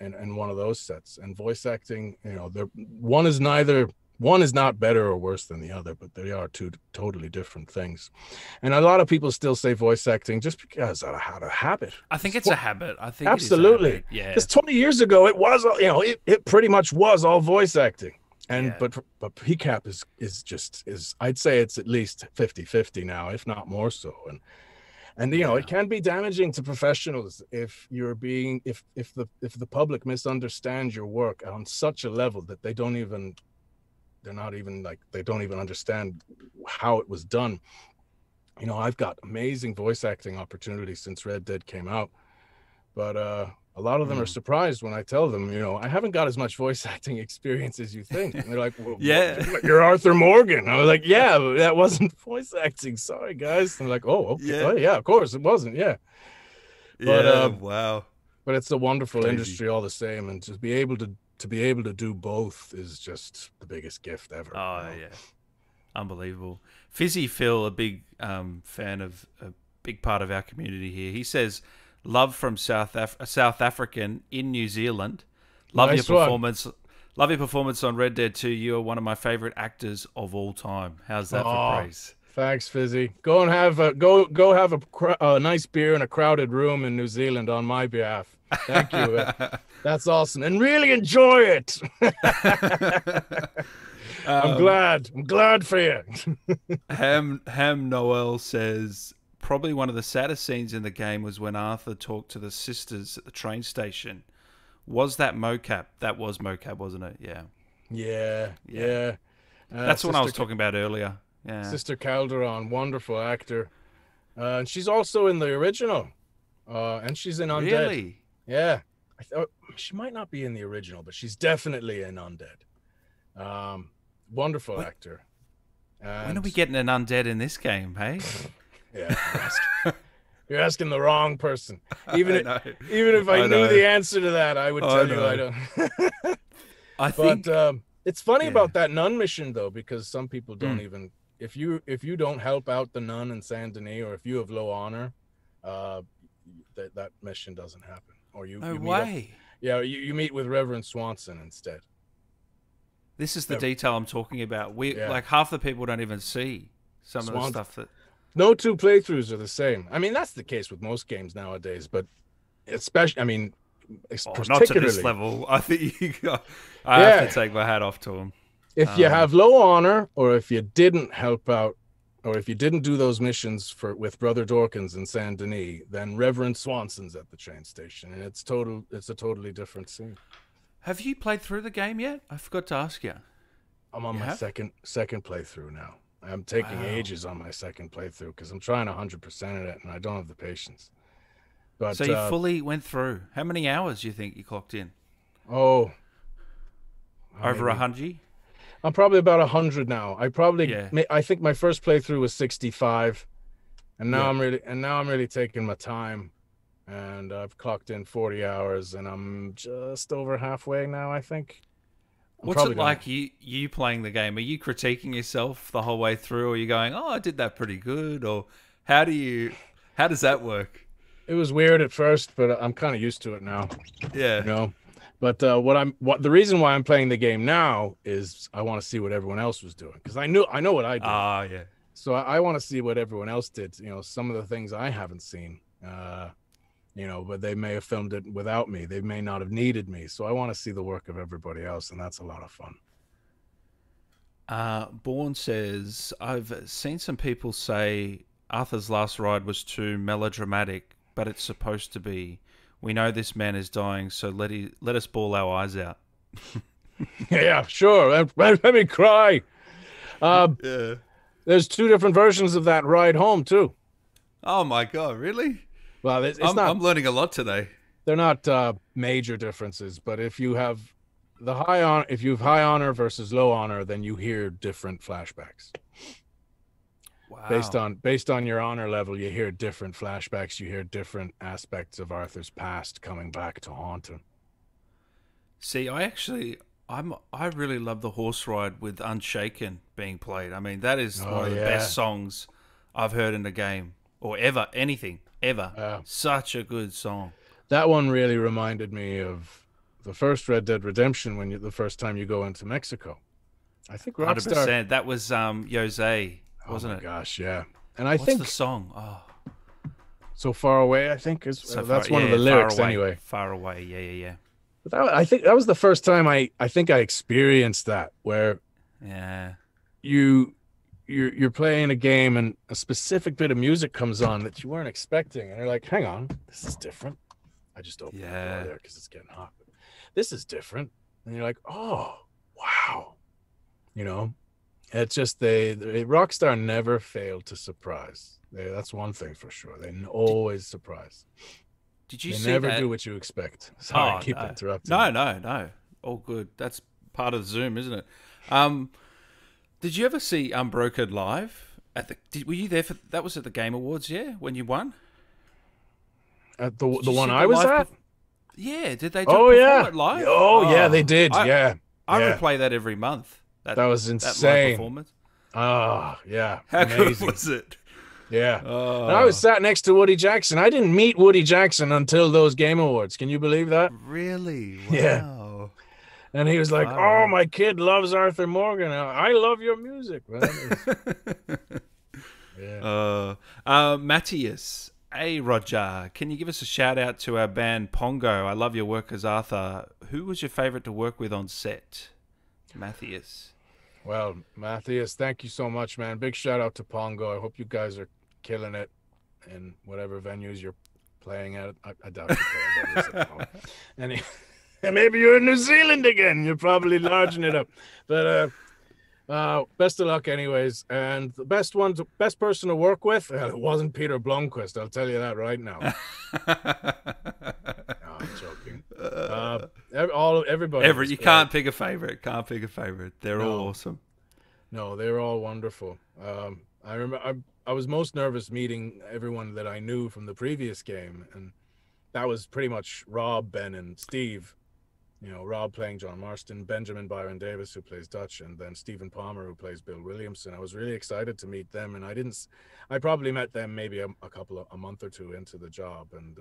in one of those sets. And voice acting, you know, one is not better or worse than the other, but they are two totally different things. And a lot of people still say voice acting just because out of habit. I think it's a habit. I think absolutely. It is a habit. Yeah. Because 20 years ago, it was, you know, it pretty much was all voice acting. And but PCAP is I'd say it's at least 50-50 now, if not more so. And you know, it can be damaging to professionals if you're being if the public misunderstands your work on such a level that they don't even understand how it was done. You know, I've got amazing voice acting opportunities since Red Dead came out, but a lot of them are surprised when I tell them, you know, I haven't got as much voice acting experience as you think. And they're like, well, you're Arthur Morgan. I was like, yeah, but that wasn't voice acting. Sorry, guys. And they're like, oh, okay. Oh, yeah, of course it wasn't. Yeah. But, wow. But it's a wonderful industry all the same. And to be able to do both is just the biggest gift ever. Oh, you know? Yeah. Unbelievable. Fizzy Phil, a big fan of a big part of our community here. He says, love from South African in New Zealand. Love your performance. Love your performance on Red Dead 2. You are one of my favorite actors of all time. How's that for praise? Thanks, Fizzy. Go and have a nice beer in a crowded room in New Zealand on my behalf. Thank you. That's awesome, and really enjoy it. I'm glad for you. Ham Noel says, probably one of the saddest scenes in the game was when Arthur talked to the sisters at the train station. Was that mocap? That was mocap, wasn't it? Yeah. Yeah. Yeah. That's the one I was talking about earlier. Yeah. Sister Calderon, wonderful actor. And she's also in the original. And she's in Undead. Really? Yeah. I thought she might not be in the original, but she's definitely in Undead. Wonderful actor. And when are we getting an Undead in this game, hey? Yeah, you're asking the wrong person. Even if I knew the answer to that, I would tell you I don't. But it's funny about that nun mission though, because some people don't even, if you don't help out the nun in Saint Denis, or if you have low honor, that mission doesn't happen. Or you, no you way. Up, yeah, you meet with Reverend Swanson instead. This is the detail I'm talking about. We like half the people don't even see some of the stuff that. No two playthroughs are the same. I mean, that's the case with most games nowadays, but especially, I mean, not to this level. I think I have to take my hat off to him. If you have low honor, or if you didn't help out, or if you didn't do those missions with Brother Dorkins in Saint Denis, then Reverend Swanson's at the train station, and it's a totally different scene. Have you played through the game yet? I forgot to ask you. I'm on my second playthrough now. I'm taking ages on my second playthrough because I'm trying 100% of it, and I don't have the patience. But, so you fully went through. How many hours do you think you clocked in? Oh, over 100. I'm probably about 100 now. I think my first playthrough was 65, and now I'm really taking my time, and I've clocked in 40 hours, and I'm just over halfway now, I think. What's it like you playing the game? Are you critiquing yourself the whole way through, or are you going, "Oh, I did that pretty good," or how does that work? It was weird at first, but I'm kind of used to it now. Yeah. You know? But the reason why I'm playing the game now is I want to see what everyone else was doing, because I know what I did. Ah, yeah. So I want to see what everyone else did. You know, some of the things I haven't seen. You know, but they may have filmed it without me. They may not have needed me. So I want to see the work of everybody else, and that's a lot of fun. Bourne says, I've seen some people say Arthur's last ride was too melodramatic, but it's supposed to be. We know this man is dying, so let us bawl our eyes out. Yeah, sure. Let me cry. There's two different versions of that ride home, too. Oh, my God. Really? Well, I'm learning a lot today. They're not major differences, but if you have high honor versus low honor, then you hear different flashbacks. Wow. Based on your honor level, you hear different flashbacks. You hear different aspects of Arthur's past coming back to haunt him. See, I really love the horse ride with Unshaken being played. I mean, that is one of the best songs I've heard in the game or ever anything ever. Such a good song. That one really reminded me of the first Red Dead Redemption when the first time you go into Mexico. I think Rockstar. 100%. That was Jose. Wasn't it? Gosh, yeah. And I think the song, So Far Away, I think is that's one of the lyrics anyway. Far Away, yeah. But I think that was the first time I experienced that, where you're playing a game and a specific bit of music comes on that you weren't expecting, and you're like, hang on, this is different. I just opened the door there because it's getting hot. This is different, and you're like, oh wow, you know. It's just Rockstar never failed to surprise. That's one thing for sure. They always surprise. Did you see never that? Do what you expect. Sorry, I keep interrupting. No. All good. That's part of Zoom, isn't it? Did you ever see Unbroken live? Were you there for that? Was at the Game Awards, when you won. At the one I was at. Yeah. Did they? It live? Oh yeah, they did. I replay that every month. That was insane. That performance. Oh, yeah. How amazing. Good was it? Yeah. Oh. And I was sat next to Woody Jackson. I didn't meet Woody Jackson until those Game Awards. Can you believe that? Really? Wow. Yeah. And he was like, oh, my kid loves Arthur Morgan. I love your music, man. Matthias. Hey, Roger. Can you give us a shout out to our band Pongo? I love your work as Arthur. Who was your favorite to work with on set? Matthias. Well, Matthias, thank you so much, man. Big shout out to Pongo. I hope you guys are killing it in whatever venues you're playing at. I doubt you're playing venues at home. And maybe you're in New Zealand again. You're probably larging it up. But best of luck anyways. And the best person to work with, it wasn't Peter Blomquist. I'll tell you that right now. No, I'm joking. Everybody. You can't pick a favorite. They're all awesome. No, they're all wonderful. I remember I was most nervous meeting everyone that I knew from the previous game, and that was pretty much Rob, Ben, and Steve. you know, Rob playing John Marston, Benjamin Byron Davis, who plays Dutch, and then Stephen Palmer, who plays Bill Williamson. I was really excited to meet them, and I probably met them maybe a month or two into the job, and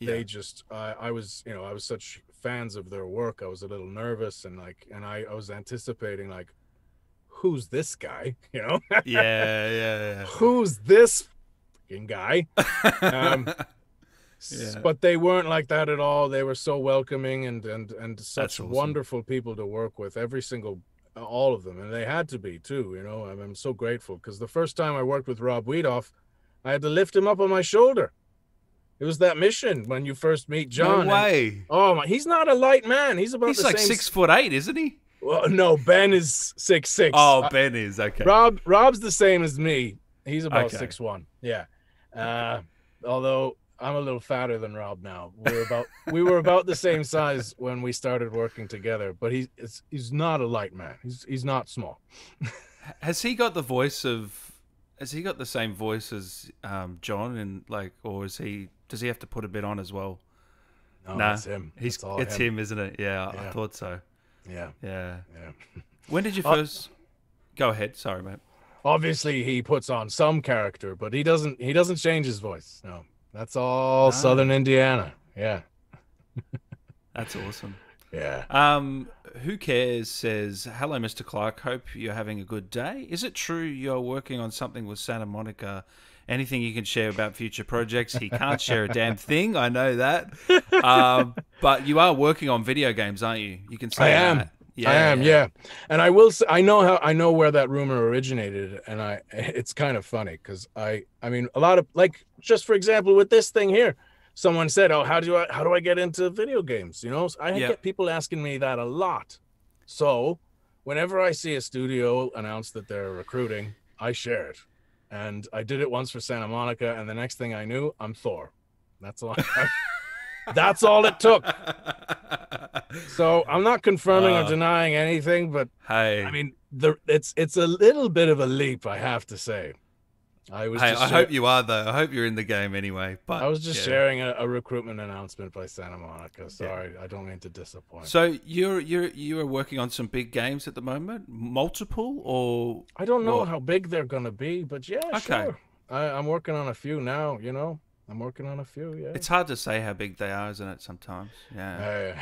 they just, I was such fans of their work. I was a little nervous, and I was anticipating who's this guy, you know? Yeah. Who's this fucking guy? Yeah. But they weren't like that at all. They were so welcoming and such wonderful people to work with, all of them. And they had to be too, you know. I'm so grateful, because the first time I worked with Rob Wiethoff, I had to lift him up on my shoulder. It was that mission when you first meet John. No way. And, oh my, he's not a light man. He's like 6'8", isn't he? Well, no, Ben is 6'6". Oh, Ben is, okay. Rob's the same as me. He's about 6'1". Yeah. Although I'm a little fatter than Rob now. We were about the same size when we started working together, but he's not a light man. He's not small. Has he got the same voice as John, and or does he have to put a bit on as well? No, it's him. It's him, isn't it? Yeah, I thought so. Yeah. When did you first go ahead? Sorry, mate. Obviously he puts on some character, but he doesn't change his voice. No. That's all Southern Indiana. Yeah. That's awesome. Yeah. Who Cares says, hello, Mr. Clark. Hope you're having a good day. Is it true you're working on something with Santa Monica? Anything you can share about future projects? He can't share a damn thing. I know that. But you are working on video games, aren't you? You can say that. I am. And I will say, I know where that rumor originated, and it's kind of funny, because I mean, a lot of, just for example, with this thing here, someone said, oh, how do I get into video games? You know, I get people asking me that a lot. So whenever I see a studio announce that they're recruiting, I share it. And I did it once for Santa Monica, and the next thing I knew, I'm Thor. That's all. That's all it took. So I'm not confirming or denying anything, but hey, I mean, it's a little bit of a leap, I have to say. I hope you are, though. I hope you're in the game anyway. But I was just sharing a recruitment announcement by Santa Monica. Sorry, I don't mean to disappoint. So you are working on some big games at the moment, multiple, or I don't know how big they're gonna be, but sure. I'm working on a few now. You know. I'm working on a few, yeah. It's hard to say how big they are, isn't it, sometimes? Yeah.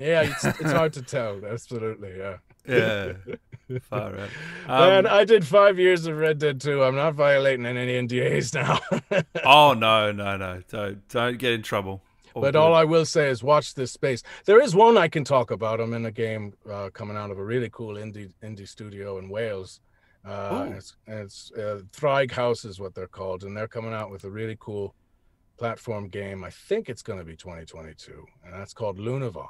It's hard to tell, absolutely, yeah. Yeah, far out. Man, I did 5 years of Red Dead 2. I'm not violating any NDAs now. Oh, no. Don't get in trouble. All I will say is watch this space. There is one I can talk about. I'm in a game coming out of a really cool indie studio in Wales. Thrygg House is what they're called, and they're coming out with a really cool platform game. I think it's going to be 2022, and that's called Lunavon,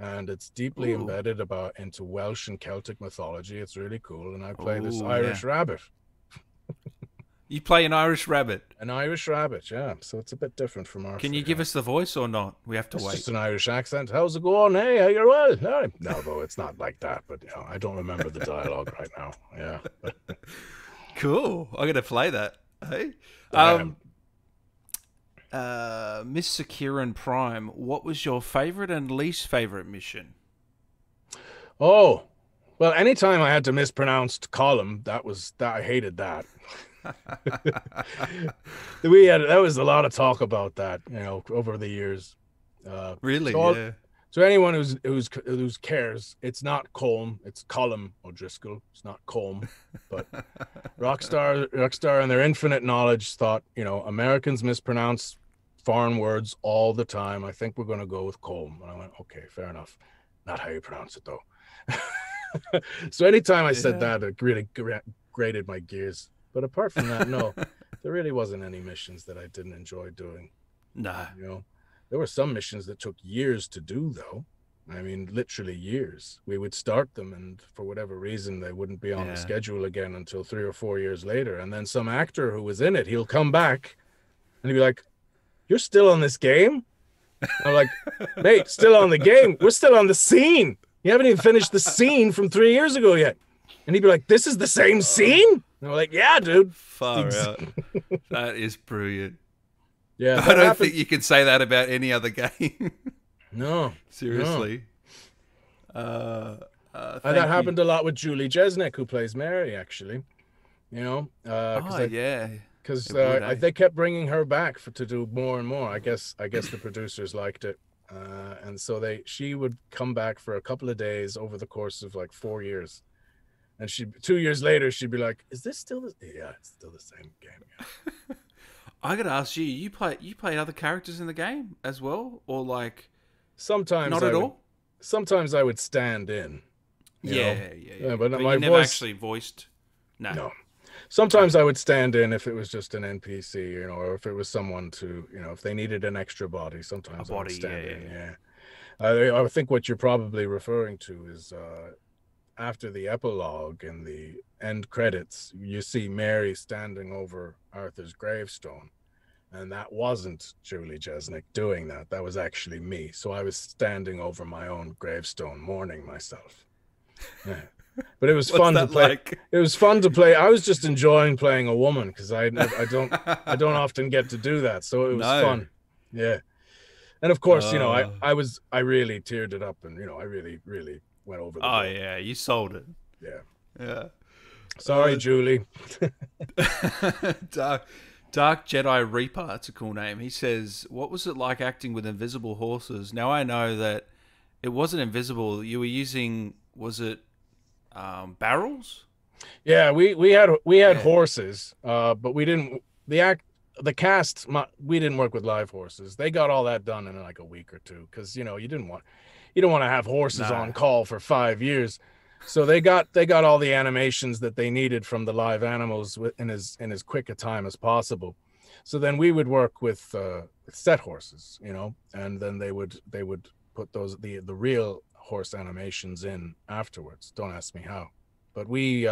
and it's deeply embedded into Welsh and Celtic mythology. It's really cool, and I play this Irish rabbit. You play an Irish rabbit? An Irish rabbit, yeah. So it's a bit different from our. Can you give us the voice or not? We have to wait. Just an Irish accent. How's it going? Hey, how you well? No, though it's not like that. But you know, I don't remember the dialogue right now. Yeah. Cool. I'm gonna play that. Hey. Mr. Kieran Prime, what was your favorite and least favorite mission? Oh, well, anytime I had to mispronounce column, I hated that. That was a lot of talk about that, you know, over the years. Really? So anyone who cares, it's not Colm, it's Colm O'Driscoll. It's not Colm, but Rockstar and their infinite knowledge thought, you know, Americans mispronounce foreign words all the time. I think we're going to go with Colm. And I went, okay, fair enough. Not how you pronounce it, though. So anytime I said that, it really grated my gears. But apart from that, no, there really wasn't any missions that I didn't enjoy doing. Nah. You know, there were some missions that took years to do, though. I mean, literally years. We would start them, and for whatever reason, they wouldn't be on the schedule again until 3 or 4 years later. And then some actor who was in it, he'll come back, and he'll be like, "You're still on this game?" And I'm like, "Mate, still on the game? We're still on the scene. You haven't even finished the scene from 3 years ago yet." And he'd be like, "This is the same scene?" And we're like, "Yeah, dude." Far out. That is brilliant. Yeah, I don't think you can say that about any other game. No. Seriously. No. And that happened a lot with Julie Jesnick, who plays Mary, actually. You know? Because they kept bringing her back to do more and more. I guess the producers liked it. And so she would come back for a couple of days over the course of like 4 years. And 2 years later, she'd be like, is this still yeah, it's still the same game. Yeah. I got to ask you, you played other characters in the game as well? Or like, sometimes not at all? Sometimes I would stand in. Yeah. But my never voice... actually voiced? No. Sometimes I would stand in if it was just an NPC, you know, or if it was someone to, you know, if they needed an extra body, sometimes I would stand in. Yeah. I think what you're probably referring to is after the epilogue and the end credits, you see Mary standing over Arthur's gravestone. And that wasn't Julie Jesnick doing that. That was actually me. So I was standing over my own gravestone, mourning myself. Yeah. But it was fun to play. Like? It was fun to play. I was just enjoying playing a woman because I don't often get to do that. So it was fun. Yeah. And of course, you know, I really teared it up, and you know, I really, really went over the board. Oh yeah, you sold it. Yeah. Yeah. Sorry, Julie. Dark Jedi Reaper, that's a cool name. He says, what was it like acting with invisible horses? Now I know that it wasn't invisible. You were using, was it barrels? Yeah, we had horses, but we didn't, we didn't work with live horses. They got all that done in like a week or two, because you know, you don't want to have horses on call for 5 years. So they got all the animations that they needed from the live animals in as quick a time as possible. So then we would work with set horses, you know, and then they would put the real horse animations in afterwards. Don't ask me how, but we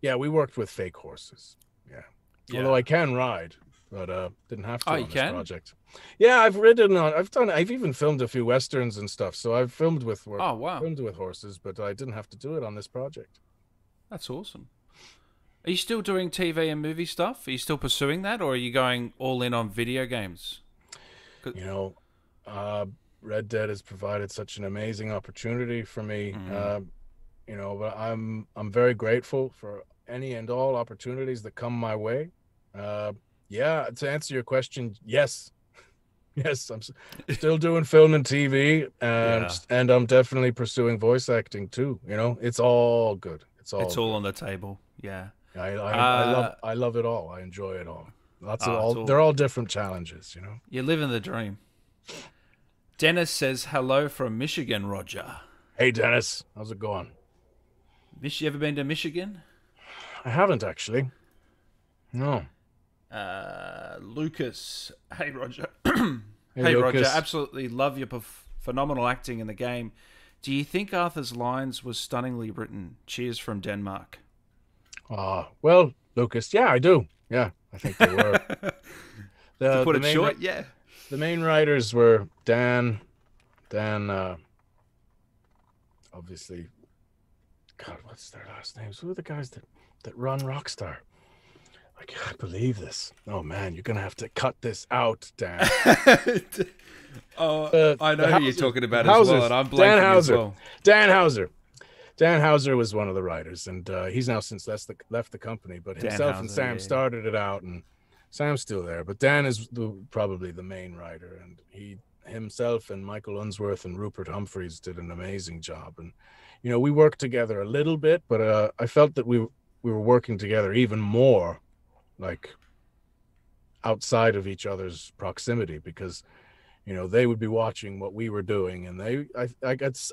worked with fake horses. Yeah, yeah. Although I can ride, but didn't have to on this project. Yeah, I've ridden on. I've even filmed a few westerns and stuff. So I've filmed with filmed with horses, but I didn't have to do it on this project. That's awesome. Are you still doing TV and movie stuff? Are you still pursuing that, or are you going all in on video games? You know, Red Dead has provided such an amazing opportunity for me. You know, but I'm very grateful for any and all opportunities that come my way. Yeah, to answer your question, yes, I'm still doing film and TV, and I'm definitely pursuing voice acting too. You know, it's all good. It's all on the table. Yeah, I love it all. I enjoy it all. They're all different challenges. You know, you're living the dream. Dennis says hello from Michigan, Roger. Hey, Dennis, how's it going? You ever been to Michigan? I haven't actually. No. Lucas, hey Roger. Hey Roger, absolutely love your phenomenal acting in the game. Do you think Arthur's lines was stunningly written? Cheers from Denmark. Well, Lucas, yeah, I do. Yeah, I think they were. To put it short, yeah. The main writers were Dan. Obviously, God, what's their last names? Who are the guys that run Rockstar? I can't believe this. Oh man, you're gonna have to cut this out, Dan. I know who you're talking about as well, and I'm blanking as well. Dan Houser was one of the writers, and he's now since left the company. But himself and Sam started it out, and Sam's still there. But Dan is probably the main writer, and he himself and Michael Unsworth and Rupert Humphreys did an amazing job. And you know, we worked together a little bit, but I felt that we were working together even more, like outside of each other's proximity, because you know they would be watching what we were doing, and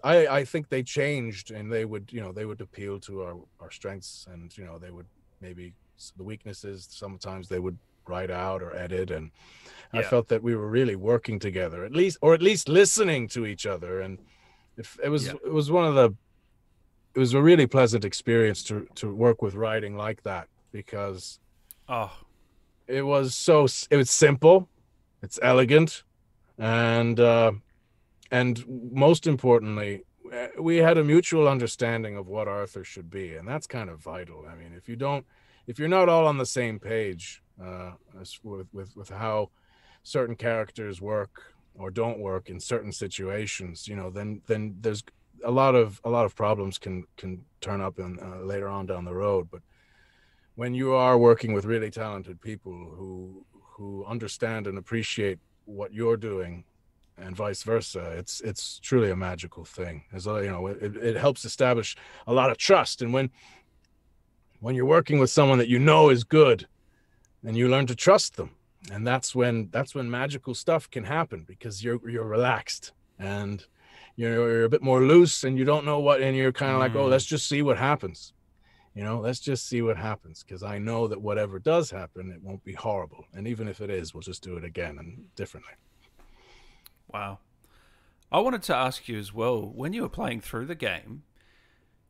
I think they changed, and they would appeal to our strengths, and you know they would maybe the weaknesses sometimes they would write out or edit, and I felt that we were really working together, at least listening to each other, and it was a really pleasant experience to work with writing like that, because it was simple, it's elegant, and most importantly, we had a mutual understanding of what Arthur should be, and that's kind of vital. I mean, if you're not all on the same page with how certain characters work or don't work in certain situations, you know, then there's a lot of problems can turn up in, later on down the road. But when you are working with really talented people who understand and appreciate what you're doing, and vice versa, it's truly a magical thing. As you know, it helps establish a lot of trust. And when you're working with someone that you know is good, and you learn to trust them, and that's when magical stuff can happen, because you're relaxed and you're a bit more loose, and you don't know what, and you're kind of like, oh, let's just see what happens. You know, let's just see what happens, because I know that whatever does happen, it won't be horrible. And even if it is, we'll just do it again and differently. Wow. I wanted to ask you as well, when you were playing through the game,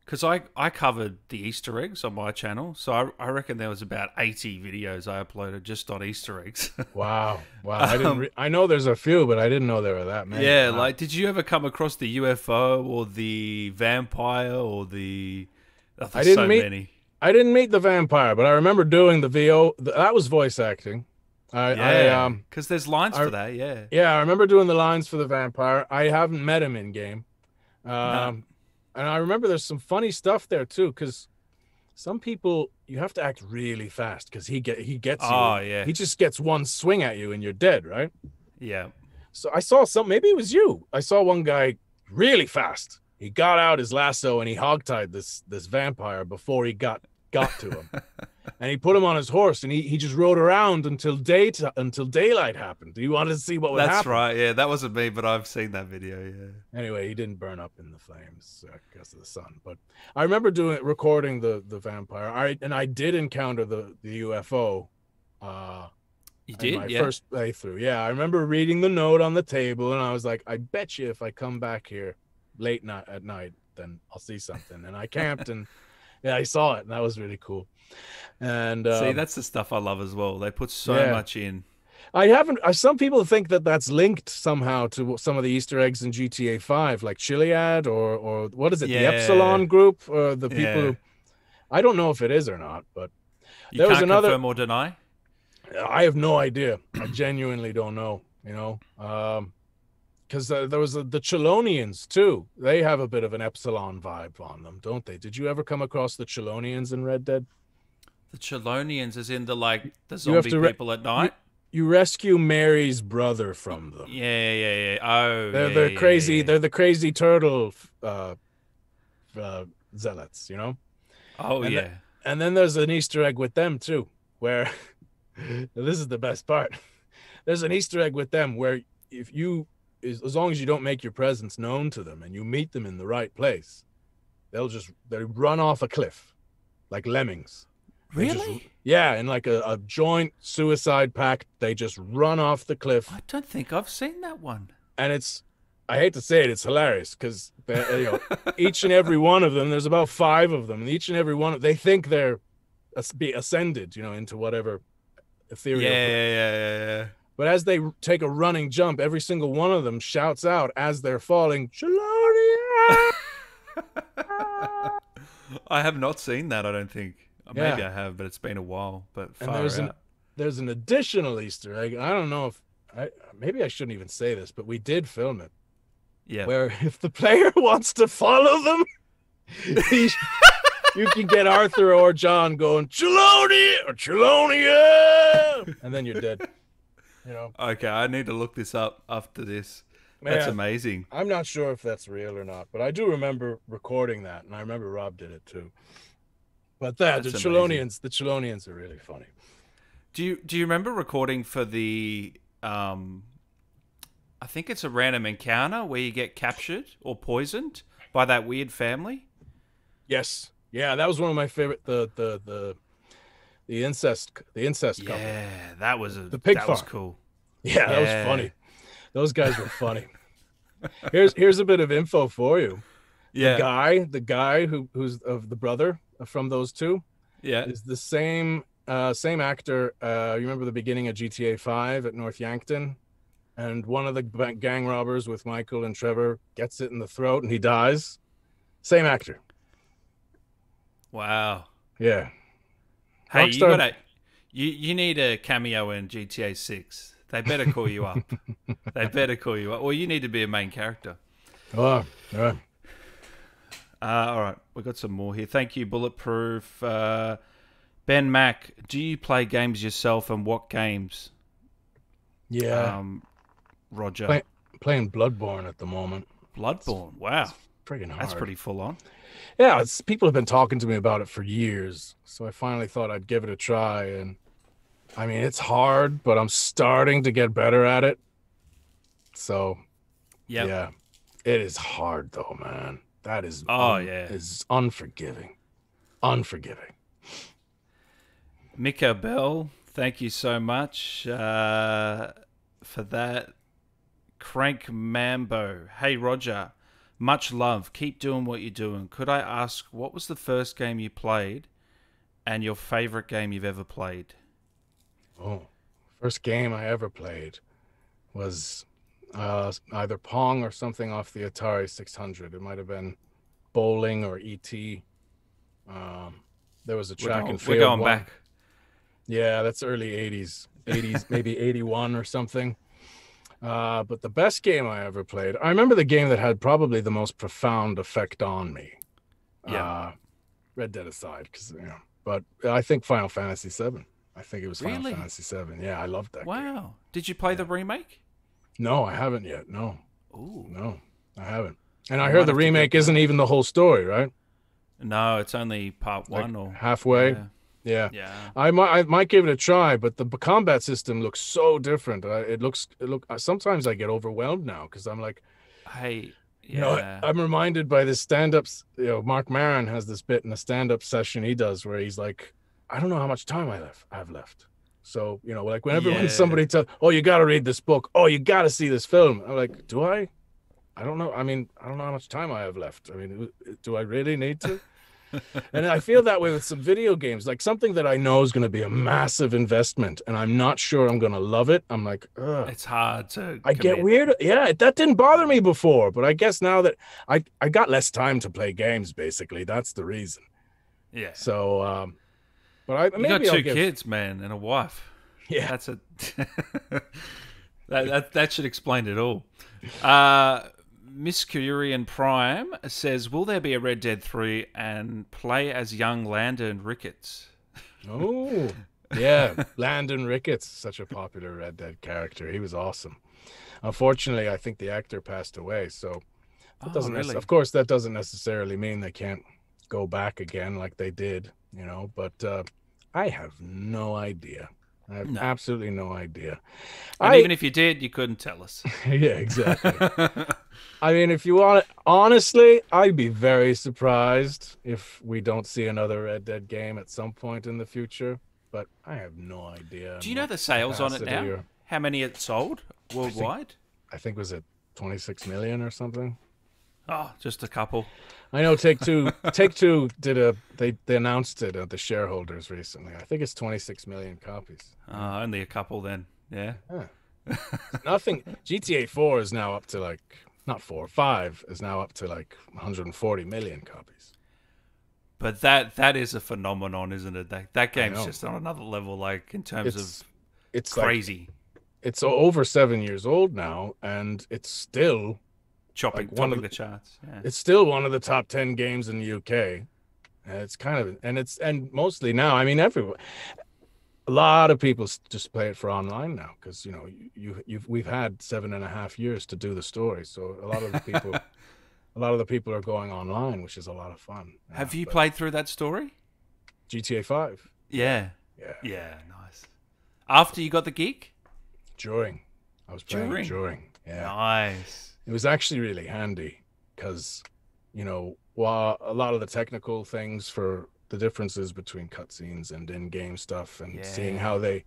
because I covered the Easter eggs on my channel, so I reckon there was about 80 videos I uploaded just on Easter eggs. Wow. Wow. I know there's a few, but I didn't know there were that many. Yeah, wow. Like, did you ever come across the UFO or the vampire or the... I didn't meet the vampire, but I remember doing the VO. That was voice acting. Because there's lines for that. Yeah. Yeah, I remember doing the lines for the vampire. I haven't met him in game, and I remember there's some funny stuff there too. Because some people, you have to act really fast, because he gets you. Oh yeah. He just gets one swing at you and you're dead, right? Yeah. So I saw some. Maybe it was you. I saw one guy really fast. He got out his lasso and he hogtied this vampire before he got to him, and he put him on his horse, and he just rode around until daylight happened. He wanted to see what would happen. That's right. Yeah, that wasn't me, but I've seen that video. Yeah. Anyway, he didn't burn up in the flames because of the sun. But I remember recording the vampire. I did encounter the UFO. You did? My first playthrough. Yeah, I remember reading the note on the table, and I was like, I bet you if I come back here late night at night, then I'll see something. And I camped, and yeah, I saw it, and that was really cool. And see, that's the stuff I love as well. They put so much in. Some people think that that's linked somehow to some of the Easter eggs in GTA 5, like Chiliad or what is it, the Epsilon group, or the people. Who, I don't know if it is or not, but there was another. Confirm or deny? I have no idea. I genuinely don't know. You know. Because there was the Chelonians, too. They have a bit of an Epsilon vibe on them, don't they? Did you ever come across the Chelonians in Red Dead? The Chelonians is in the zombie people at night? You rescue Mary's brother from them. Yeah. Oh, They're the crazy turtle zealots, you know? Oh, and and then there's an Easter egg with them, too, where... this is the best part. There's an Easter egg with them where if you... as long as you don't make your presence known to them and you meet them in the right place, they run off a cliff like lemmings. Really? In like a joint suicide pact, they just run off the cliff. I don't think I've seen that one. And I hate to say it, it's hilarious, because each and every one of them, there's about 5 of them, and each and every one, they think they're ascended, into whatever ethereal. Yeah. But as they take a running jump, every single one of them shouts out as they're falling, Chelonia! I have not seen that, I don't think. Maybe I have, but it's been a while. But far there's an additional Easter egg. I don't know if... maybe I shouldn't even say this, but we did film it. Yeah. Where if the player wants to follow them, you can get Arthur or John going, Chelonia! Or Chelonia! And then you're dead. Okay, I need to look this up after this. That's amazing. I'm not sure if that's real or not, but I do remember recording that, and I remember Rob did it too. But the Chelonians are really funny. Do you remember recording for the I think it's a random encounter where you get captured or poisoned by that weird family? Yes. Yeah, that was one of my favorite, the incest couple. Yeah, that was the pig farm. That was cool. Yeah, that was funny. Those guys were funny. Here's a bit of info for you. Yeah. The guy who's of the brother from those two. Yeah. Is the same actor. You remember the beginning of GTA 5 at North Yankton, and one of the gang robbers with Michael and Trevor gets it in the throat and he dies. Same actor. Wow. Yeah. Hey, you need a cameo in GTA 6. They better call you up. They better call you up. Or you need to be a main character. Oh, yeah. All right, we've got some more here. Thank you, Bulletproof. Ben Mack, do you play games yourself, and what games? Yeah. Roger. Playing Bloodborne at the moment. Bloodborne, wow. It's freaking hard. That's pretty full on. Yeah, people have been talking to me about it for years, so I finally thought I'd give it a try. And I mean, it's hard, but I'm starting to get better at it. So, yeah. It is hard, though, man. That is, is unforgiving. Unforgiving. Mika Bell, thank you so much for that. Crank Mambo, hey, Roger, much love. Keep doing what you're doing. Could I ask, what was the first game you played and your favorite game you've ever played? Oh, first game I ever played was either Pong or something off the Atari 600. It might have been bowling or E.T. There was a track and field. We're going back. Yeah, that's early 80s. 80s, maybe 81 or something. But the best game I ever played, I remember the game that had probably the most profound effect on me. Yeah. Red Dead aside, because, you know, but I think Final Fantasy VII. I think it was Final Fantasy VII. Yeah, I loved that game. Wow. Did you play the remake? No, I haven't yet. No. Ooh. No, I haven't. And I heard the remake isn't even the whole story, right? No, it's only part one, like, or halfway. Yeah. I might give it a try, but the combat system looks so different. Sometimes I get overwhelmed now because I'm like, I'm reminded by this stand-ups. You know, Mark Maron has this bit in a stand-up session he does where he's like, I don't know how much time I have left. So, you know, like when somebody tells, oh, you got to read this book. Oh, you got to see this film. I'm like, do I? I don't know. I mean, I don't know how much time I have left. I mean, do I really need to? And I feel that way with some video games, like something that I know is going to be a massive investment and I'm not sure I'm going to love it. I'm like, ugh. It's hard to get weird. Yeah, that didn't bother me before. But I guess now that I got less time to play games, basically, that's the reason. Yeah. So, but you got two kids, man, and a wife. Yeah, that's a that should explain it all. Miss Curian Prime says, "Will there be a Red Dead 3 and play as young Landon Ricketts?" Oh, yeah, Landon Ricketts, such a popular Red Dead character. He was awesome. Unfortunately, I think the actor passed away, so that of course that doesn't necessarily mean they can't go back again like they did. You know, but I have no idea. I have absolutely no idea. And even if you did, you couldn't tell us. Yeah, exactly. I mean, if you want it, honestly, I'd be very surprised if we don't see another Red Dead game at some point in the future. But I have no idea. Do you know the sales on it now? How many it sold worldwide? I think was it 26 million or something? Oh, just a couple. I know Take-Two. Take-Two they announced it at the shareholders recently. I think it's 26 million copies. Only a couple then. Yeah. Nothing. GTA 4 is now up to 5 is now up to 140 million copies. But that is a phenomenon, isn't it? That game's just on another level. Like in terms of, it's crazy. It's over 7 years old now, and it's still. Topping the charts. Yeah. It's still one of the top 10 games in the UK. And mostly now. I mean, everyone, a lot of people just play it for online now because, you know, we've had 7.5 years to do the story, so a lot of the people are going online, which is a lot of fun. Have you played through that story? GTA 5. Yeah. Yeah. Nice. After you got the gig? During. I was playing during. Yeah. Nice. It was actually really handy because, you know, while a lot of the technical things for the differences between cutscenes and in-game stuff and seeing how they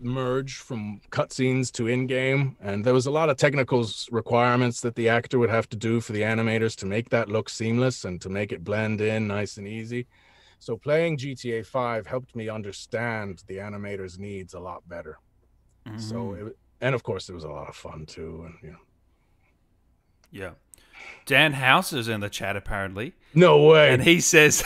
merge from cutscenes to in-game. And there was a lot of technical requirements that the actor would have to do for the animators to make that look seamless and to make it blend in nice and easy. So playing GTA 5 helped me understand the animator's needs a lot better. Mm-hmm. And of course, it was a lot of fun too. And, you know. Yeah, Dan House is in the chat apparently. No way. And he says,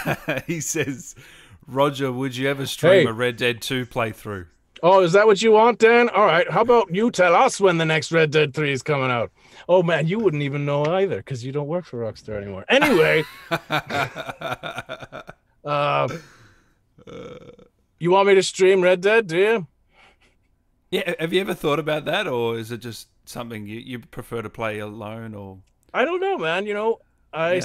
Roger, would you ever stream a Red Dead 2 playthrough? Oh, is that what you want, Dan? All right. How about you tell us when the next Red Dead 3 is coming out? Oh, man, you wouldn't even know either because you don't work for Rockstar anymore. Anyway. You want me to stream Red Dead, do you? Yeah. Have you ever thought about that, or is it just something you prefer to play alone? Or I don't know, man. You know, I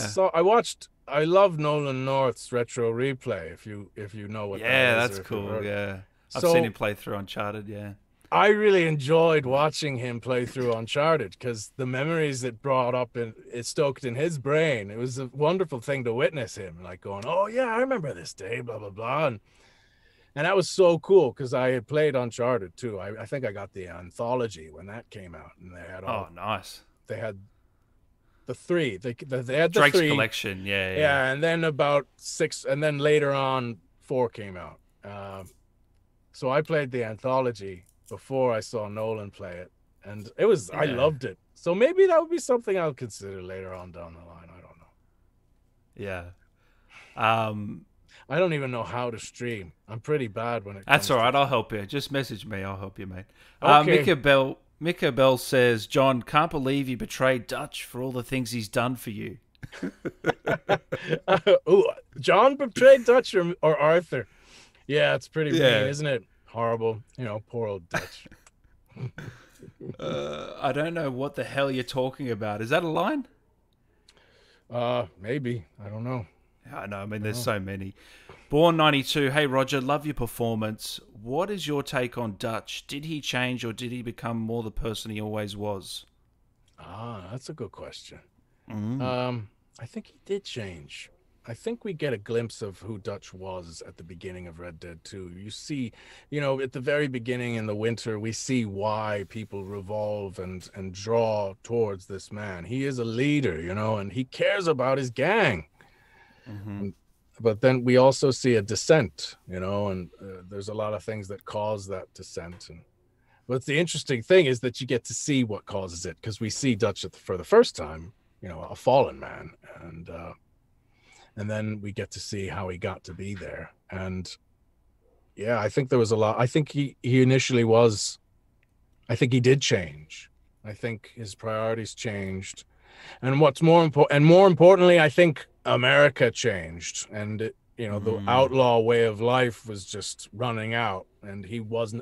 love Nolan North's retro replay. If you know what that is. Yeah, that's cool. Yeah. I've seen him play through Uncharted, yeah. I really enjoyed watching him play through Uncharted because the memories it brought up and it stoked in his brain. It was a wonderful thing to witness him, like going, oh, yeah, I remember this day, blah, blah, blah. And that was so cool because I had played Uncharted too. I think I got the anthology when that came out. And they had all, oh, nice. They had the three. They had the Drake's three. Collection, yeah, yeah. Yeah, and then about six, and then later on, 4 came out. So I played the anthology before I saw Nolan play it, and it was I loved it. So maybe that would be something I'll consider later on down the line. I don't know. Yeah, I don't even know how to stream. I'm pretty bad when it. That's all right. I'll help you. Just message me. I'll help you, mate. Okay. Mika Bell says, John, can't believe you betrayed Dutch for all the things he's done for you. Ooh, John betrayed Dutch or Arthur? Yeah, it's pretty mean, isn't it? Horrible, you know, poor old Dutch. I don't know what the hell you're talking about. Is that a line? Maybe. I don't know. I know. I mean, there's so many. Born 92. Hey, Roger, love your performance. What is your take on Dutch? Did he change or did he become more the person he always was? Ah, that's a good question. Mm. I think he did change. I think we get a glimpse of who Dutch was at the beginning of Red Dead 2. You see, you know, at the very beginning in the winter, we see why people revolve and draw towards this man. He is a leader, you know, and he cares about his gang. Mm-hmm. But then we also see a dissent, you know, and there's a lot of things that cause that dissent. But the interesting thing is that you get to see what causes it, because we see Dutch for the first time, you know, a fallen man. And then we get to see how he got to be there. And yeah, I think there was a lot. I think he initially was, I think he did change. I think his priorities changed. And what's more important, and more importantly, I think America changed. And, you know, the outlaw way of life was just running out, and he was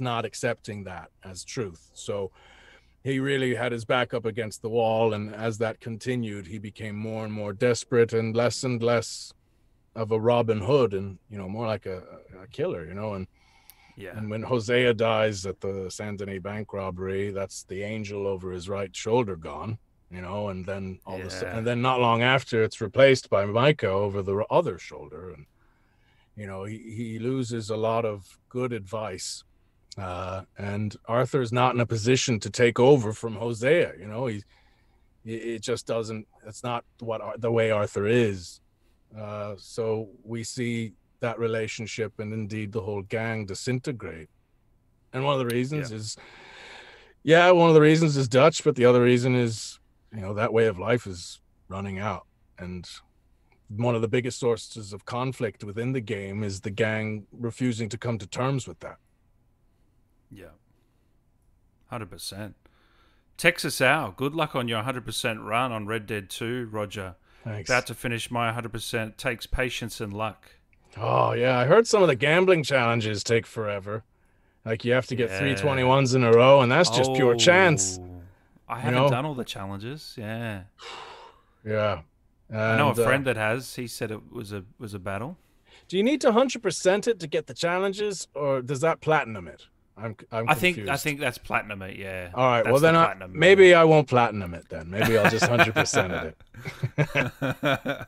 not accepting that as truth. So he really had his back up against the wall, and as that continued, he became more and more desperate and less of a Robin Hood, and you know, more like a killer, you know. And when Hosea dies at the Saint Denis bank robbery, that's the angel over his right shoulder gone, you know. And then all of a sudden, and then not long after, it's replaced by Micah over the other shoulder, and you know, he loses a lot of good advice. And Arthur's not in a position to take over from Hosea, you know. It just doesn't, it's not what the way Arthur is. So we see that relationship, and indeed the whole gang, disintegrate. And one of the reasons is Dutch, but the other reason is, you know, that way of life is running out. And one of the biggest sources of conflict within the game is the gang refusing to come to terms with that. Yeah, 100%. Texas Owl, good luck on your 100% run on Red Dead 2, Roger. Thanks. About to finish my 100%. Takes patience and luck. Oh, yeah. I heard some of the gambling challenges take forever. Like, you have to get 321s in a row, and that's just pure chance. I haven't done all the challenges. Yeah. Yeah. And I know a friend that has. He said it was a battle. Do you need to 100% it to get the challenges, or does that platinum it? I'm confused. I think that's platinum it, yeah. All right, that's well then I won't platinum it then. Maybe I'll just 100%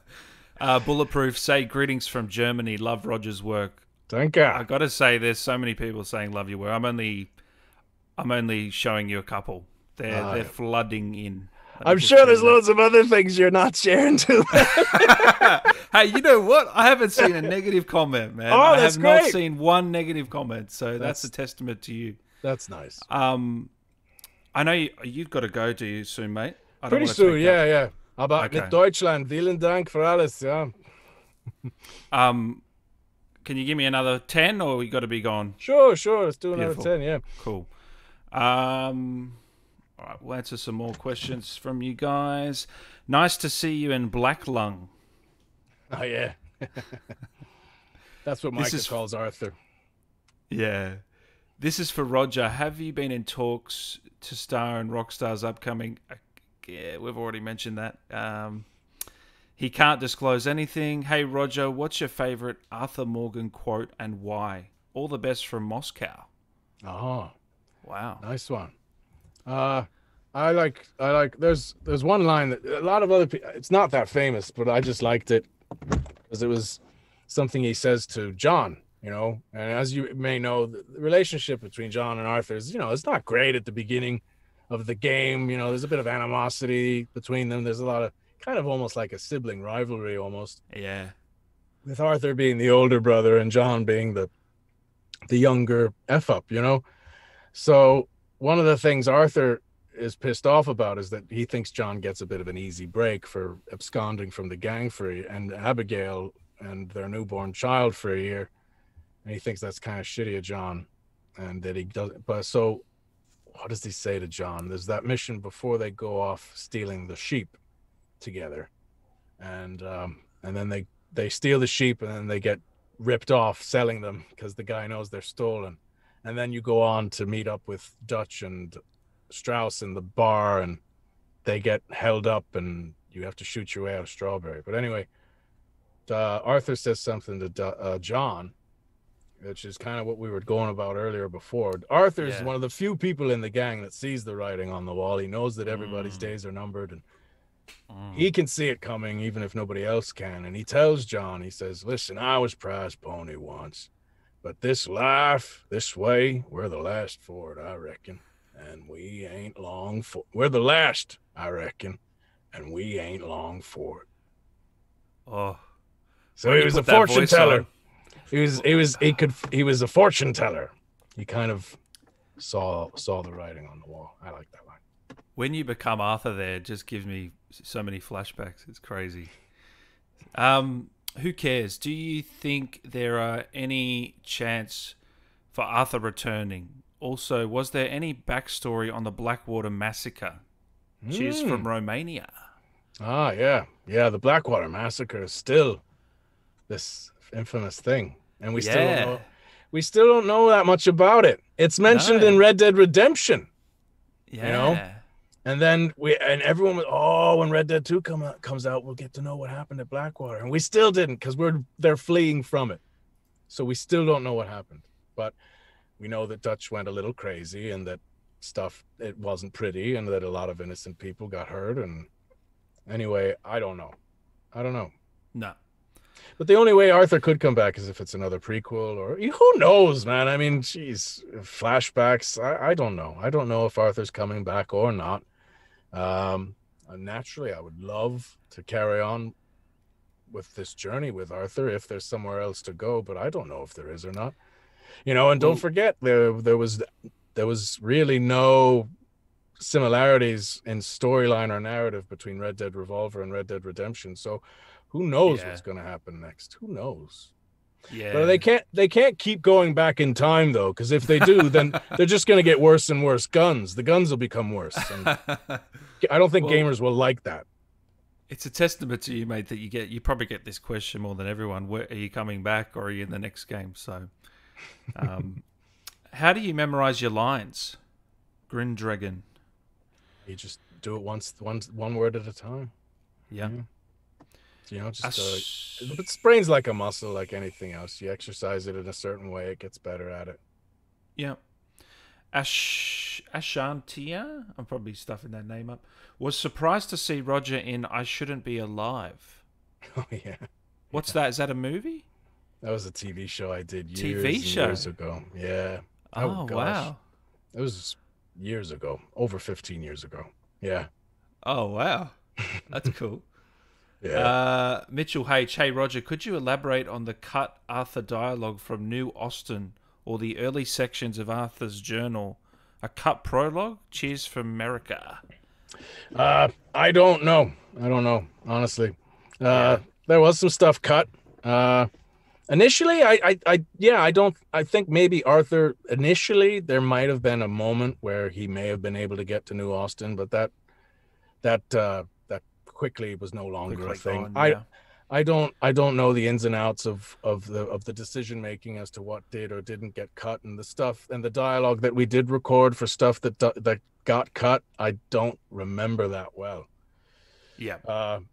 it. Bulletproof say greetings from Germany. Love Roger's work. Thank you. I got to say, there's so many people saying love your work. I'm only showing you a couple. They're flooding in. I'm sure there's loads of other things you're not sharing too. Hey, you know what? I haven't seen a negative comment, man. Oh, that's great. I have not seen one negative comment, so that's a testament to you. That's nice. I know you've got to go soon, mate. Pretty soon, yeah. Aber mit Deutschland, vielen Dank für alles, yeah. Can you give me another 10 or you got to be gone? Sure. Let's do another 10, yeah. Cool. All right, we'll answer some more questions from you guys. Nice to see you in Black Lung. Oh, yeah. That's what Micah calls Arthur. Yeah. This is for Roger. Have you been in talks to star in Rockstar's upcoming... Yeah, we've already mentioned that. He can't disclose anything. Hey, Roger, what's your favorite Arthur Morgan quote and why? All the best from Moscow. Oh, wow. Nice one. I like, there's one line that a lot of other people, it's not that famous, but I just liked it because it was something he says to John, you know, and as you may know, the relationship between John and Arthur is, you know, it's not great at the beginning of the game. You know, there's a bit of animosity between them. There's a lot of, kind of almost like a sibling rivalry almost. Yeah. With Arthur being the older brother and John being the younger F-up, you know? So one of the things Arthur is pissed off about is that he thinks John gets a bit of an easy break for absconding from the gang for a, and Abigail and their newborn child for a year. And he thinks that's kind of shitty of John and that he doesn't. But so what does he say to John? There's that mission before they go off stealing the sheep together, and then they steal the sheep and then they get ripped off selling them because the guy knows they're stolen. And then you go on to meet up with Dutch and Strauss in the bar and they get held up and you have to shoot your way out of strawberry. But anyway, Arthur says something to John, which is kind of what we were going about earlier before. Arthur's one of the few people in the gang that sees the writing on the wall. He knows that everybody's days are numbered and he can see it coming, even if nobody else can. And he tells John, he says, listen, I was prize pony once, but this life, this way, we're the last for it, I reckon. And we ain't long for it. We're the last, I reckon. And we ain't long for it. Oh, so he was a fortune teller. He was a fortune teller. He kind of saw the writing on the wall. I like that line. When you become Arthur there, it just gives me so many flashbacks. It's crazy. Who cares? Do you think there are any chance for Arthur returning? Also, was there any backstory on the Blackwater Massacre? Cheers from Romania. Ah, yeah. Yeah, the Blackwater Massacre is still this infamous thing. And we still don't know that much about it. It's mentioned in Red Dead Redemption. Yeah. You know? And then everyone was, oh, when Red Dead 2 comes out, we'll get to know what happened at Blackwater. And we still didn't because they're fleeing from it. So we still don't know what happened. But we know that Dutch went a little crazy and that it wasn't pretty and that a lot of innocent people got hurt. And anyway, I don't know. No. But the only way Arthur could come back is if it's another prequel or who knows, man. I mean, geez, flashbacks. I don't know. I don't know if Arthur's coming back or not. Naturally, I would love to carry on with this journey with Arthur if there's somewhere else to go, but I don't know if there is or not. You know, and don't forget there was really no similarities in storyline or narrative between Red Dead Revolver and Red Dead Redemption. So who knows what's going to happen next? Who knows? Yeah. But they can't keep going back in time though, because if they do, then they're just going to get worse and worse guns. The guns will become worse. And I don't think gamers will like that. It's a testament to you, mate, that you probably get this question more than everyone. Where, are you coming back or are you in the next game? So, how do you memorize your lines, Grindragon? You just do it one word at a time. Yeah. You know, just the brain's like a muscle, like anything else. You exercise it in a certain way, it gets better at it. Yeah. Ashantia, I'm probably stuffing that name up, was surprised to see Roger in I Shouldn't Be Alive. Oh, yeah. What's that? Is that a movie? That was a TV show I did years ago. Yeah. Oh, gosh. Wow. It was years ago, over 15 years ago. Yeah. Oh, wow. That's cool. Yeah. Mitchell H. Hey, Roger, could you elaborate on the cut Arthur dialogue from New Austin or the early sections of Arthur's journal? A cut prologue? Cheers from America. I don't know, honestly. There was some stuff cut. Initially, I think maybe Arthur, initially there might have been a moment where he may have been able to get to New Austin, but that quickly was no longer a thing. Gone, yeah. I don't know the ins and outs of the decision making as to what did or didn't get cut, and the stuff and the dialogue that we did record for stuff that got cut. I don't remember that well. Yeah,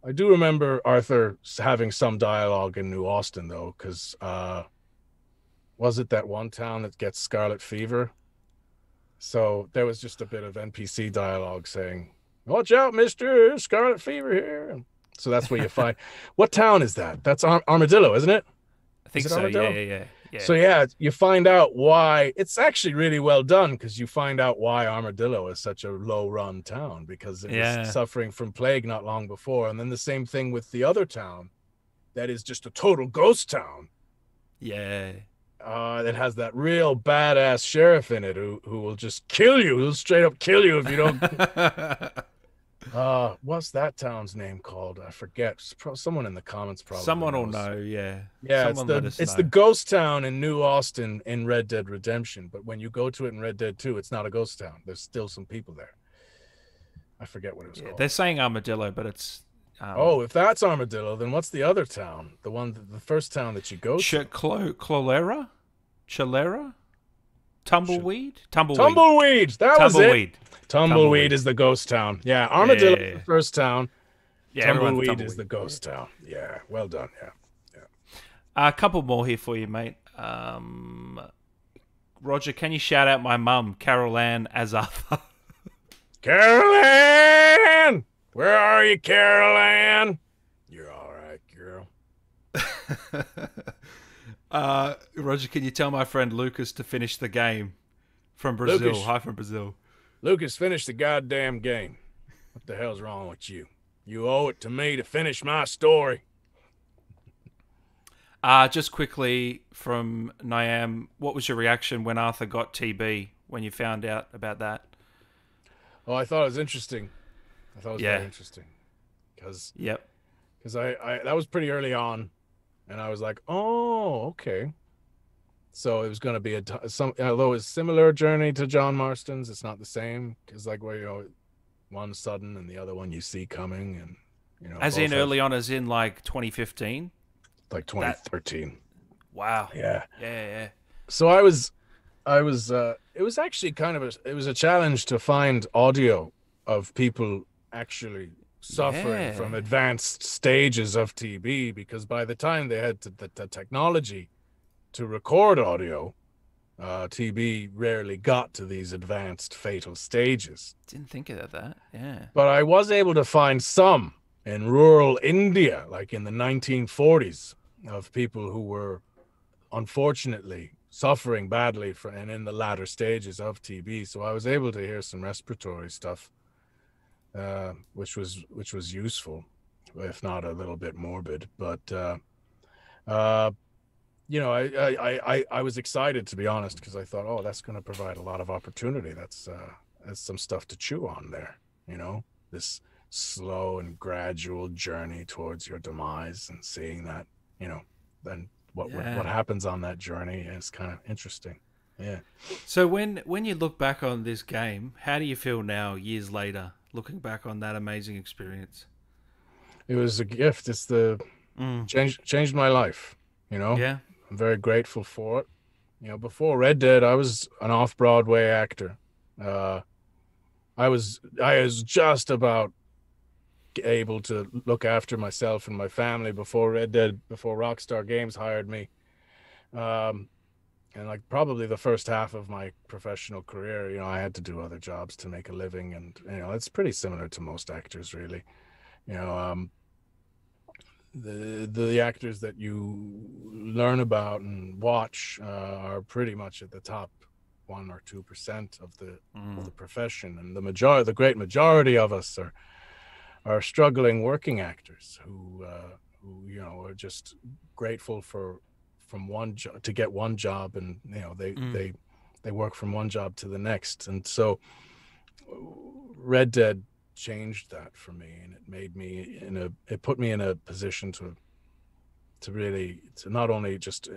I do remember Arthur having some dialogue in New Austin though, because was it that one town that gets scarlet fever? So there was just a bit of NPC dialogue saying, "Watch out, Mister, scarlet fever here." So that's where you find. What town is that? That's Armadillo, isn't it? I think so. Yeah. So yeah, you find out why. It's actually really well done because you find out why Armadillo is such a low-run town, because it was suffering from plague not long before, and then the same thing with the other town, that is just a total ghost town. Yeah. That has that real badass sheriff in it who will just kill you. He'll straight up kill you if you don't. What's that town's name called? I forget. Someone in the comments probably. Someone will know. Yeah. It's the ghost town in New Austin in Red Dead Redemption. But when you go to it in Red Dead 2, it's not a ghost town. There's still some people there. I forget what it was called. They're saying Armadillo, but it's. If that's Armadillo, then what's the other town? The first town that you go to? Cholera? Tumbleweed. That was it. Tumbleweed is the ghost town. Yeah, Armadillo is the first town. Yeah, Tumbleweed is the ghost town. Yeah, well done. Yeah. A couple more here for you, mate. Roger, can you shout out my mum, Carol Ann, as Arthur? Carol Ann, where are you, Carol Ann? You're all right, girl. Roger, can you tell my friend Lucas to finish the game from Brazil? Lucas, hi from Brazil. Lucas, finish the goddamn game. What the hell's wrong with you? You owe it to me to finish my story. Just quickly from Niam, what was your reaction when Arthur got TB, when you found out about that? Oh, I thought it was interesting. I thought it was very interesting. Because that was pretty early on. And I was like, oh, okay. So it was going to be although it's a similar journey to John Marston's, it's not the same. It's like where, one sudden and the other one you see coming. And, as in early on, as in like 2015? Like 2013. Wow. Yeah. So it was actually kind of a challenge to find audio of people actually suffering from advanced stages of TB, because by the time they had the technology to record audio, TB rarely got to these advanced fatal stages. Didn't think of that. Yeah. But I was able to find some in rural India, like in the 1940s, of people who were unfortunately suffering badly and in the latter stages of TB. So I was able to hear some respiratory stuff. Which was useful, if not a little bit morbid, but I was excited, to be honest, because I thought, that's going to provide a lot of opportunity. That's some stuff to chew on there, this slow and gradual journey towards your demise, and seeing that, then what happens on that journey is kind of interesting. Yeah. So when you look back on this game, how do you feel now, years later? Looking back on that amazing experience, it was a gift. It's changed my life. I'm very grateful for it. Before Red Dead, I was an off-Broadway actor. I was just about able to look after myself and my family before Red Dead. Before Rockstar Games hired me, and like probably the first half of my professional career, I had to do other jobs to make a living, and it's pretty similar to most actors, really. The actors that you learn about and watch are pretty much at the top 1 or 2% of the profession, and the great majority of us are struggling working actors who are just grateful to get one job, and they work from one job to the next. And so Red Dead changed that for me, and it put me in a position to to really, to not only just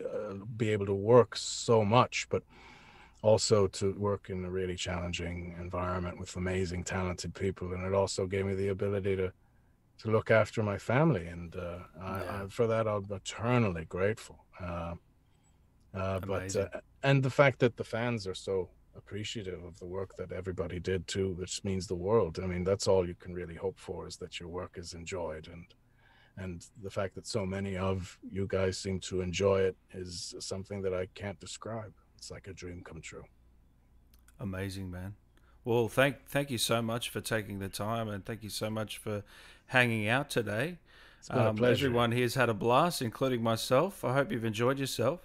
be able to work so much, but also to work in a really challenging environment with amazing, talented people. And it also gave me the ability to look after my family. And I, for that, I'm eternally grateful. And the fact that the fans are so appreciative of the work that everybody did too, which means the world. I mean, that's all you can really hope for, is that your work is enjoyed. And the fact that so many of you guys seem to enjoy it is something that I can't describe. It's like a dream come true. Amazing, man. Well, thank you so much for taking the time, and thank you so much for hanging out today. It's been a pleasure. Everyone here's had a blast, including myself. I hope you've enjoyed yourself.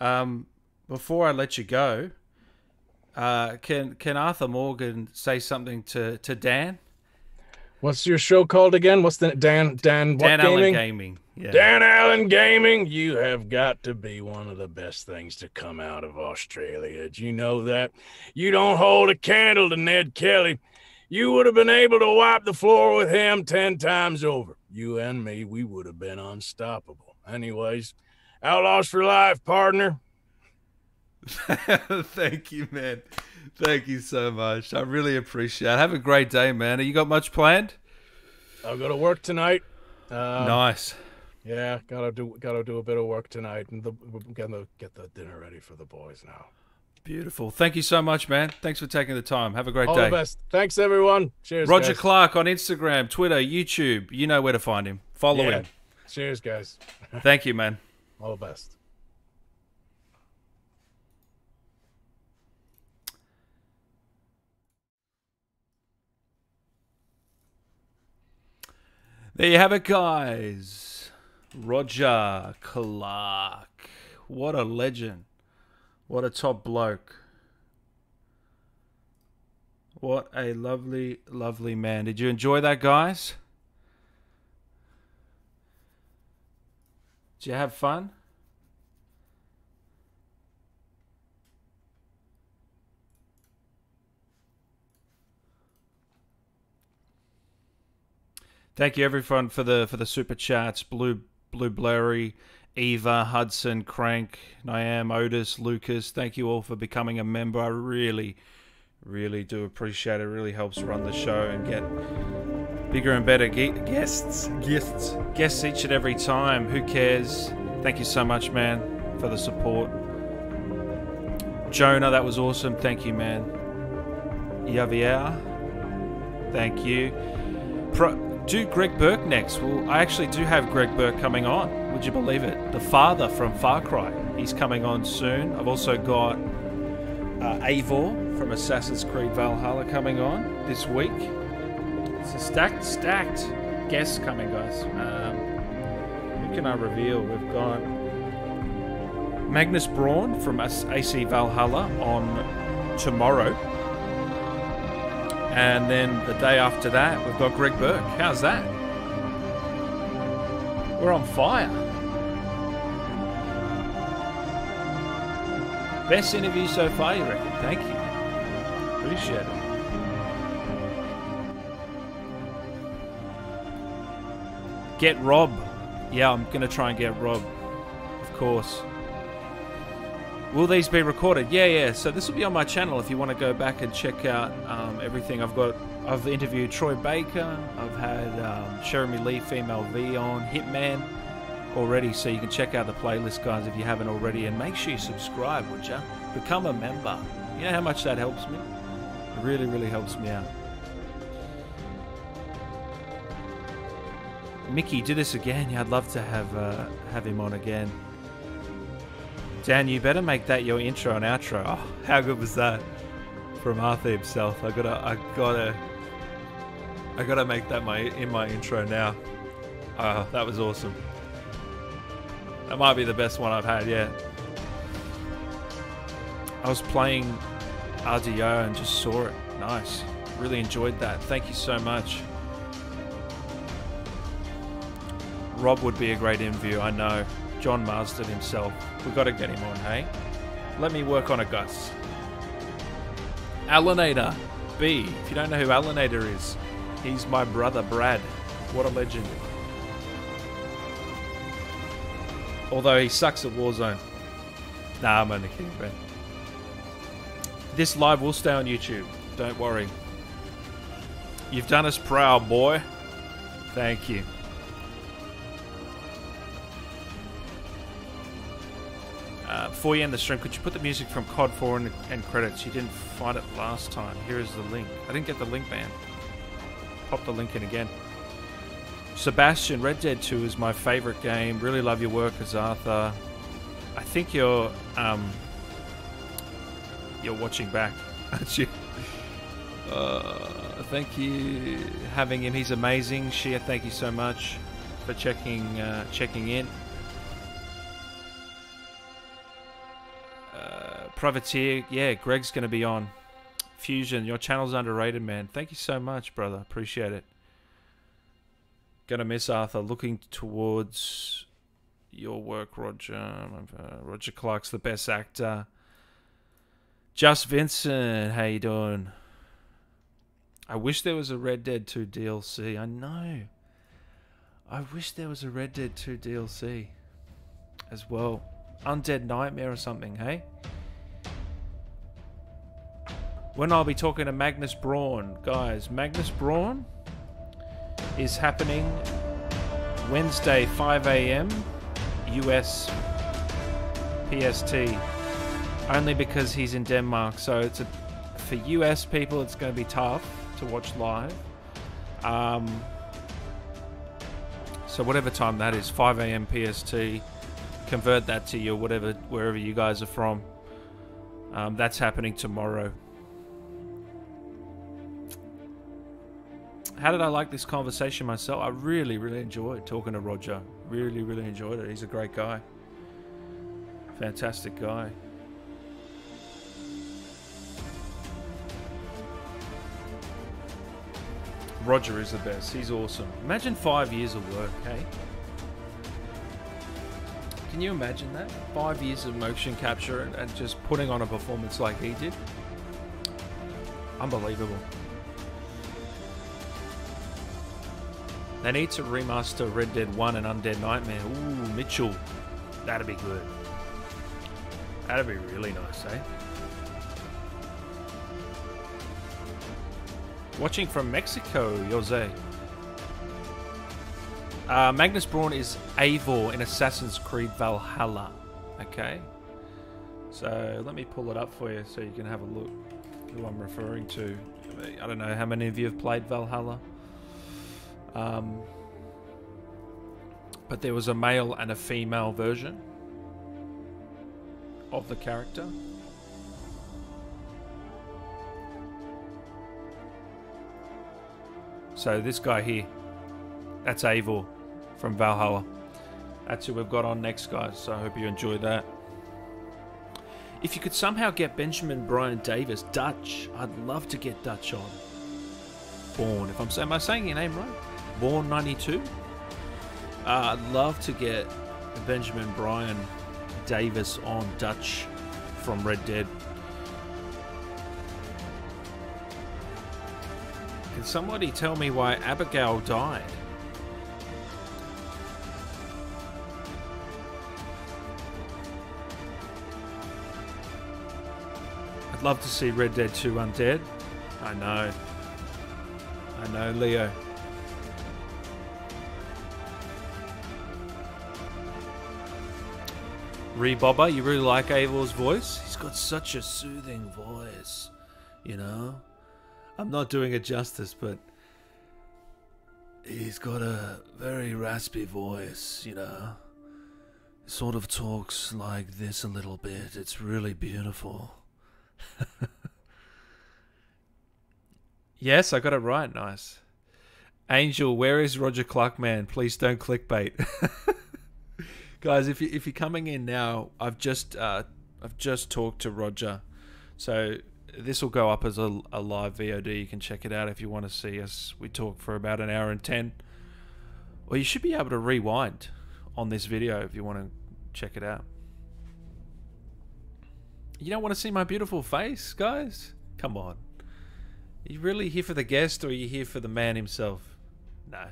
Before I let you go, can Arthur Morgan say something to Dan? What's your show called again? What's the Dan Allen Gaming. Yeah. Dan Allen Gaming, you have got to be one of the best things to come out of Australia. Do you know that? You don't hold a candle to Ned Kelly. You would have been able to wipe the floor with him 10 times over. You and me, we would have been unstoppable. Anyways, Outlaws for life, partner. Thank you, man. Thank you so much. I really appreciate it. Have a great day, man. Have you got much planned? I've got to work tonight. Nice. Yeah, gotta do a bit of work tonight, and we're gonna get the dinner ready for the boys now. Beautiful. Thank you so much, man. Thanks for taking the time. Have a great day. All the best. Thanks, everyone. Cheers. Roger Clark on Instagram, Twitter, YouTube. You know where to find him. Follow him. Cheers, guys. Thank you, man. All the best. There you have it, guys. Roger Clark. What a legend. What a top bloke. What a lovely, lovely man. Did you enjoy that, guys? Did you have fun? Thank you, everyone, for the super chats. Blue Blurry, Eva, Hudson, Crank, Niam, Otis, Lucas. Thank you all for becoming a member. I really, really do appreciate it. It really helps run the show and get bigger and better guests each and every time. Who cares? Thank you so much, man, for the support. Jonah, that was awesome. Thank you, man. Javier, thank you. Do Greg Burke next. Well, I actually do have Greg Burke coming on. Would you believe it? The father from Far Cry. He's coming on soon. I've also got Eivor from Assassin's Creed Valhalla coming on this week. It's a stacked guest coming, guys. Who can I reveal? We've got Magnus Braun from AC Valhalla on tomorrow. And then the day after that, we've got Greg Burke. How's that? We're on fire. Best interview so far, you reckon? Thank you. Appreciate it. Get Rob. Yeah, I'm going to try and get Rob. Of course. Will these be recorded? Yeah. So this will be on my channel if you want to go back and check out everything I've got. I've interviewed Troy Baker. I've had Jeremy Lee, Female V on, Hitman already. So you can check out the playlist, guys, if you haven't already. And make sure you subscribe, would ya? Become a member. You know how much that helps me? It really, really helps me out. Mickey, do this again. Yeah, I'd love to have him on again. Dan, you better make that your intro and outro. Oh, how good was that from Arthur himself? I gotta make that my intro now. That was awesome. That might be the best one I've had yet. I was playing RDO and just saw it. Nice. Really enjoyed that. Thank you so much. Rob would be a great interview, I know. John Marston himself. We've got to get him on, hey? Let me work on it, Gus. Allenator B. If you don't know who Allenator is, he's my brother Brad. What a legend. Although he sucks at Warzone. Nah, I'm only kidding, Ben. This live will stay on YouTube. Don't worry. You've done us proud, boy. Thank you. Before you end the stream, could you put the music from COD 4 in and credits? You didn't find it last time. Here is the link. I didn't get the link, man. Pop the link in again. Sebastian, Red Dead 2 is my favorite game. Really love your work as Arthur. I think you're watching back, aren't you? Thank you having him. He's amazing. Shia, thank you so much for checking in. Privateer, yeah, Greg's going to be on. Fusion, your channel's underrated, man. Thank you so much, brother. Appreciate it. Gonna miss Arthur. Looking towards your work, Roger. Roger Clark's the best actor. Just Vincent, how you doing? I wish there was a Red Dead 2 DLC. I know. I wish there was a Red Dead 2 DLC as well. Undead Nightmare or something, hey? When I'll be talking to Magnus Braun, guys. Magnus Braun is happening Wednesday, 5 AM US PST. Only because he's in Denmark, so it's for US people it's going to be tough to watch live. So whatever time that is, 5 AM PST. Convert that to your whatever, wherever you guys are from. That's happening tomorrow. How did I like this conversation myself? I really, really enjoyed talking to Roger. Really, really enjoyed it. He's a great guy. Fantastic guy. Roger is the best. He's awesome. Imagine 5 years of work, hey? Can you imagine that? 5 years of motion capture and just putting on a performance like he did? Unbelievable. They need to remaster Red Dead 1 and Undead Nightmare. Ooh, Mitchell. That'd be good. That'd be really nice, eh? Watching from Mexico, Jose. Magnus Braun is Eivor in Assassin's Creed Valhalla. Okay. So, let me pull it up for you so you can have a look who I'm referring to. I don't know how many of you have played Valhalla. But there was a male and a female version of the character. So this guy here, that's Eivor from Valhalla. That's who we've got on next, guys, so I hope you enjoy that. If you could somehow get Benjamin Brian Davis, Dutch, I'd love to get Dutch on. Born, if I'm saying, am I saying your name right? Born 92. I'd love to get Benjamin Brian Davis on, Dutch from Red Dead. Can somebody tell me why Abigail died? I'd love to see Red Dead 2 Undead. I know, Leo. Rebobber, you really like Eivor's voice? He's got such a soothing voice, you know? I'm not doing it justice, but he's got a very raspy voice, you know? He sort of talks like this a little bit. It's really beautiful. Yes, I got it right. Nice. Angel, where is Roger Clark, man? Please don't clickbait. Guys, if you're coming in now, I've just talked to Roger, so this will go up as a live VOD. You can check it out if you want to see us. We talk for about an hour and 10. Or you should be able to rewind on this video if you want to check it out. You don't want to see my beautiful face, guys? Come on. Are you really here for the guest or are you here for the man himself? No.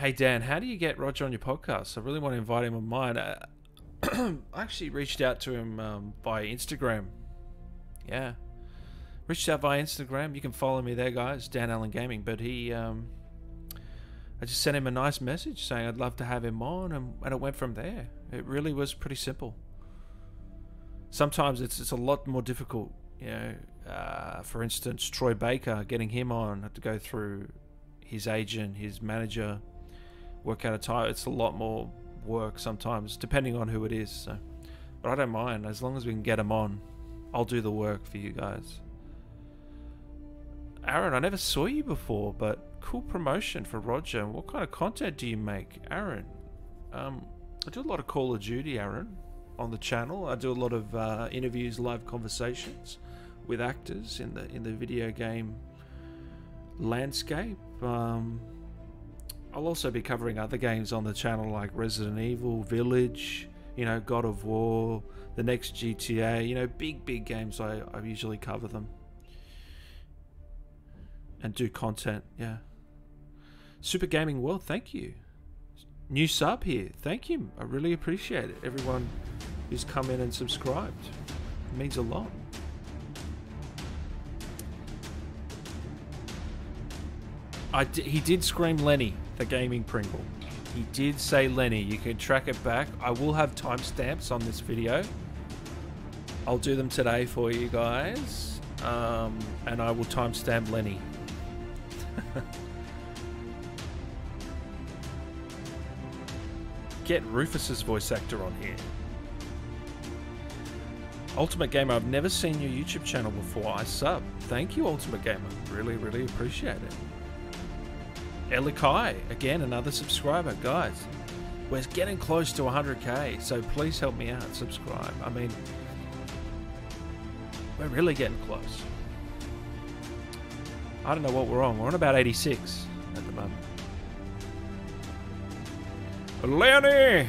Hey, Dan, how do you get Roger on your podcast? I really want to invite him on mine. I actually reached out to him by Instagram. Yeah. Reached out by Instagram. You can follow me there, guys. Dan Allen Gaming. But he... I just sent him a nice message saying I'd love to have him on, and it went from there. It really was pretty simple. Sometimes it's a lot more difficult, you know. For instance, Troy Baker, getting him on, I had to go through his agent, his manager, work out a time. It's a lot more work sometimes, depending on who it is. So, but I don't mind as long as we can get him on. I'll do the work for you guys. Aaron, I never saw you before, but cool promotion for Roger. What kind of content do you make, Aaron? I do a lot of Call of Duty, Aaron, on the channel. I do a lot of interviews, live conversations with actors in the video game landscape. I'll also be covering other games on the channel like Resident Evil, Village, you know, God of War, the next GTA, you know, big games. I usually cover them and do content. Yeah. Super Gaming World, thank you. New sub here, thank you. I really appreciate it. Everyone who's come in and subscribed, it means a lot. He did scream Lenny, the gaming Pringle. He did say Lenny. You can track it back. I will have timestamps on this video. I'll do them today for you guys. And I will timestamp Lenny. Get Rufus's voice actor on here. Ultimate Gamer, I've never seen your YouTube channel before. I sub. Thank you, Ultimate Gamer. Really appreciate it. Elikai, again, another subscriber. Guys, we're getting close to 100k, so please help me out. Subscribe. I mean, we're really getting close. I don't know what we're on. We're on about 86 at the moment. Lenny!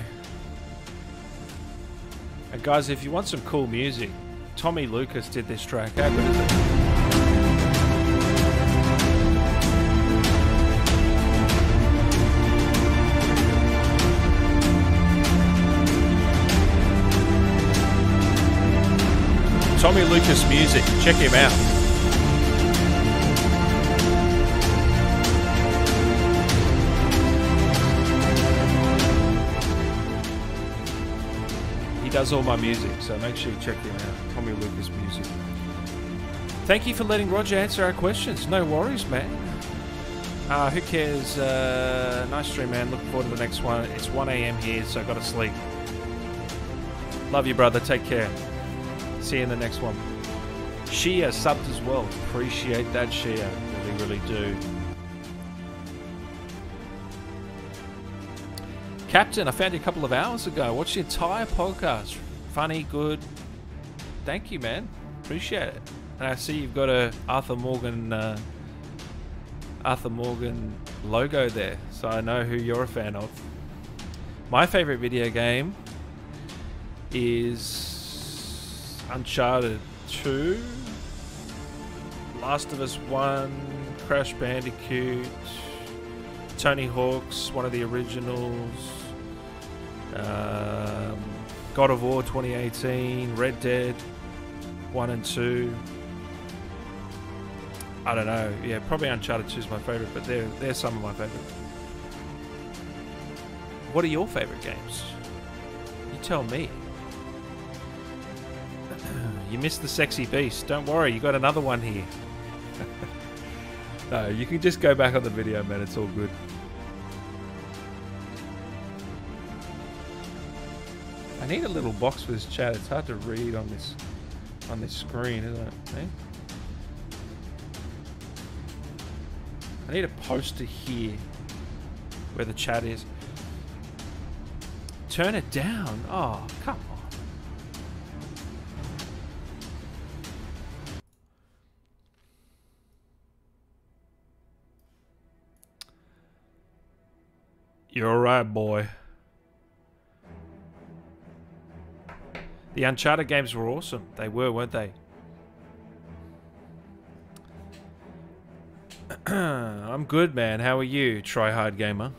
And guys, if you want some cool music, Tommy Lucas did this track. How good is it? Tommy Lucas Music, check him out. He does all my music, so make sure you check him out. Tommy Lucas Music. Thank you for letting Roger answer our questions. No worries, man. Who cares? Nice stream, man. Looking forward to the next one. It's 1 AM here, so I gotta sleep. Love you, brother. Take care. See you in the next one. Shia subbed as well. Appreciate that, Shia. Really do. Captain, I found you a couple of hours ago. Watched the entire podcast. Funny, good. Thank you, man. Appreciate it. And I see you've got a Arthur Morgan logo there, so I know who you're a fan of. My favorite video game is Uncharted 2, Last of Us 1, Crash Bandicoot, Tony Hawk's, one of the originals, God of War 2018, Red Dead 1 and 2. I don't know. Yeah, probably Uncharted 2 is my favorite, but they're some of my favorites. What are your favorite games? You tell me. You missed the sexy beast. Don't worry, you got another one here. No, you can just go back on the video, man. It's all good. I need a little box for this chat. It's hard to read on this screen, isn't it? Eh? I need a poster here where the chat is. Turn it down. Oh, come on. You're alright, boy. The Uncharted games were awesome. They were, weren't they? I'm good, man. How are you, tryhard gamer?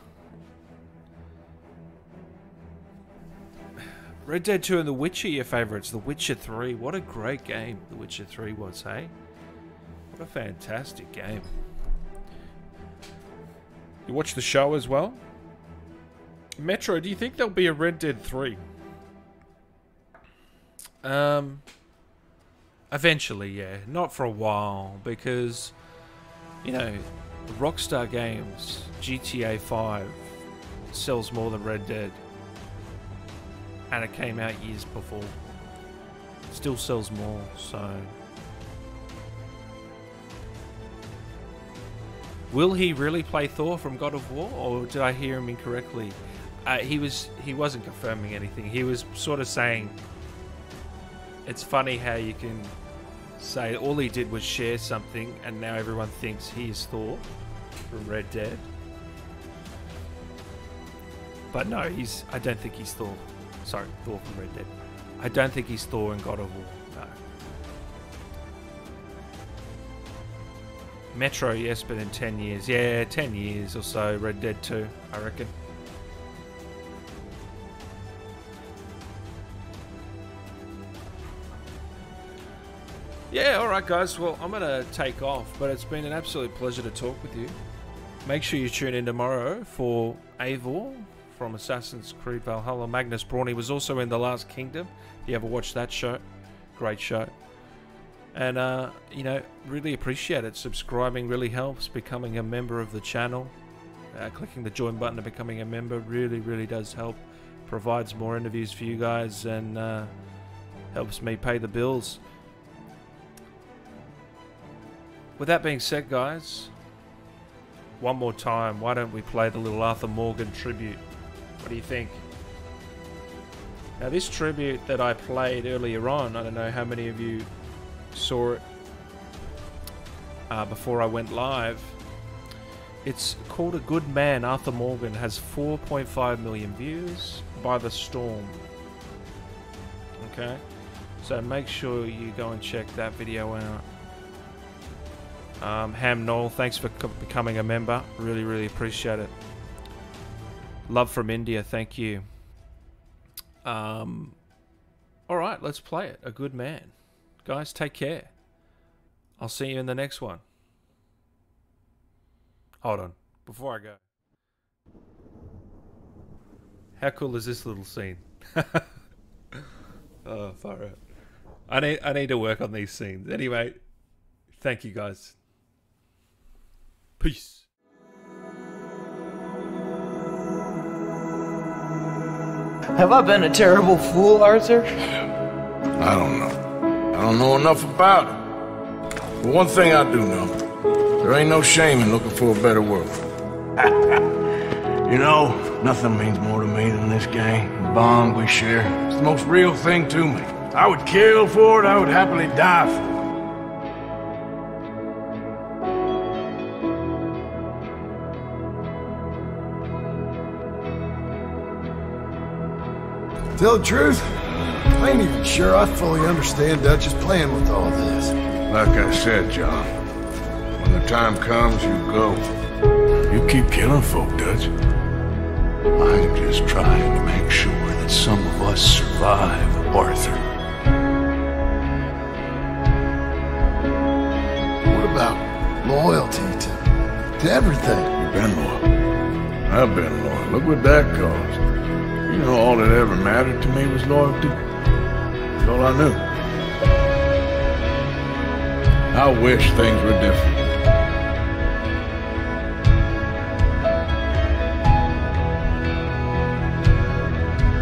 Red Dead 2 and The Witcher, your favourites. The Witcher 3. What a great game The Witcher 3 was, hey? What a fantastic game. You watch the show as well? Metro, do you think there'll be a Red Dead 3? Eventually, yeah. Not for a while, because, you know, Rockstar games, GTA 5, sells more than Red Dead. And it came out years before. It still sells more, so... Will he really play Thor from God of War, or did I hear him incorrectly? He wasn't confirming anything. He was sort of saying... It's funny how you can say all he did was share something and now everyone thinks he is Thor from Red Dead. But no, I don't think he's Thor. Sorry, Thor from Red Dead. I don't think he's Thor in God of War, no. Metro, yes, but in 10 years. Yeah, 10 years or so, Red Dead 2, I reckon. Yeah, alright guys, well, I'm going to take off, but it's been an absolute pleasure to talk with you. Make sure you tune in tomorrow for Eivor from Assassin's Creed Valhalla. Magnus Brawny was also in The Last Kingdom. If you ever watched that show, great show. And, you know, really appreciate it. Subscribing really helps. Becoming a member of the channel, clicking the join button and becoming a member really, really does help. Provides more interviews for you guys and helps me pay the bills. With that being said, guys, one more time, why don't we play the little Arthur Morgan tribute? What do you think? Now, this tribute that I played earlier on, I don't know how many of you saw it before I went live. It's called A Good Man, Arthur Morgan. Has 4.5 million views by The Storm. Okay, so make sure you go and check that video out. Ham Noel, thanks for becoming a member. Really, really appreciate it. Love from India, thank you. Alright, let's play it. A Good Man. Guys, take care. I'll see you in the next one. Hold on, before I go. How cool is this little scene? Oh, far out. I need to work on these scenes. Anyway, thank you guys. Peace. Have I been a terrible fool, Arthur? I don't know. I don't know enough about it. But one thing I do know, there ain't no shame in looking for a better world. You know, nothing means more to me than this gang, the bond we share. It's the most real thing to me. I would kill for it, I would happily die for it. Tell the truth, I ain't even sure I fully understand Dutch's plan with all this. Like I said, John, when the time comes, you go. You keep killing folk, Dutch. I'm just trying to make sure that some of us survive, Arthur. What about loyalty to everything? You've been loyal. I've been loyal. Look what that caused. You know, all that ever mattered to me was loyalty. That's all I knew. I wish things were different.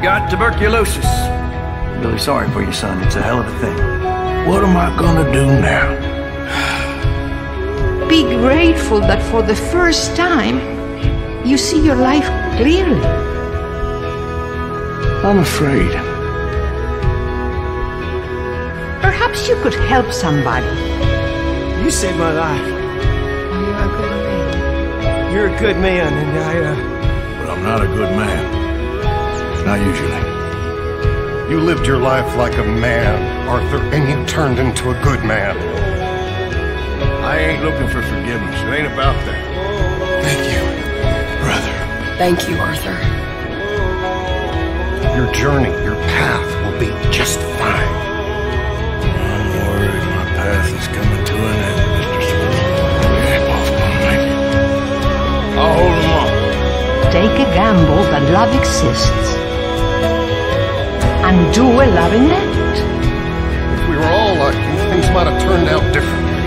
Got tuberculosis. I'm really sorry for you, son. It's a hell of a thing. What am I gonna do now? Be grateful that for the first time, you see your life clearly. I'm afraid. Perhaps you could help somebody. You saved my life. You're a good man. You're a good man, and But I'm not a good man. Not usually. You lived your life like a man, Arthur, and you turned into a good man. I ain't looking for forgiveness. It ain't about that. Thank you, brother. Thank you, Arthur. your journey, your path will be just fine. I'm worried my path is coming to an end, Mr. Smith. They're both gonna make it. I'll hold them up. Take a gamble that love exists. And do a loving act. If we were all like you, things might have turned out differently.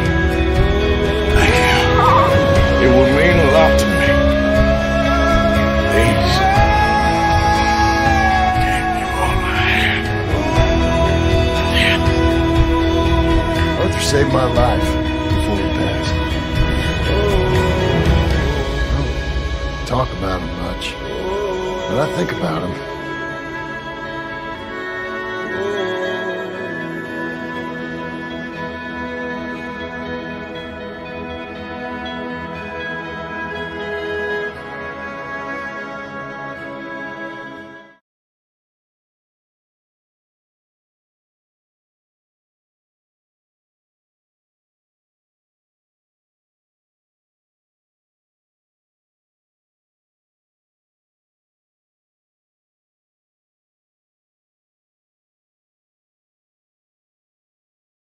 Thank you. It will mean a lot to me. Please. Give me all I have. Yeah. Arthur saved my life before he passed. I don't talk about him much, but I think about him.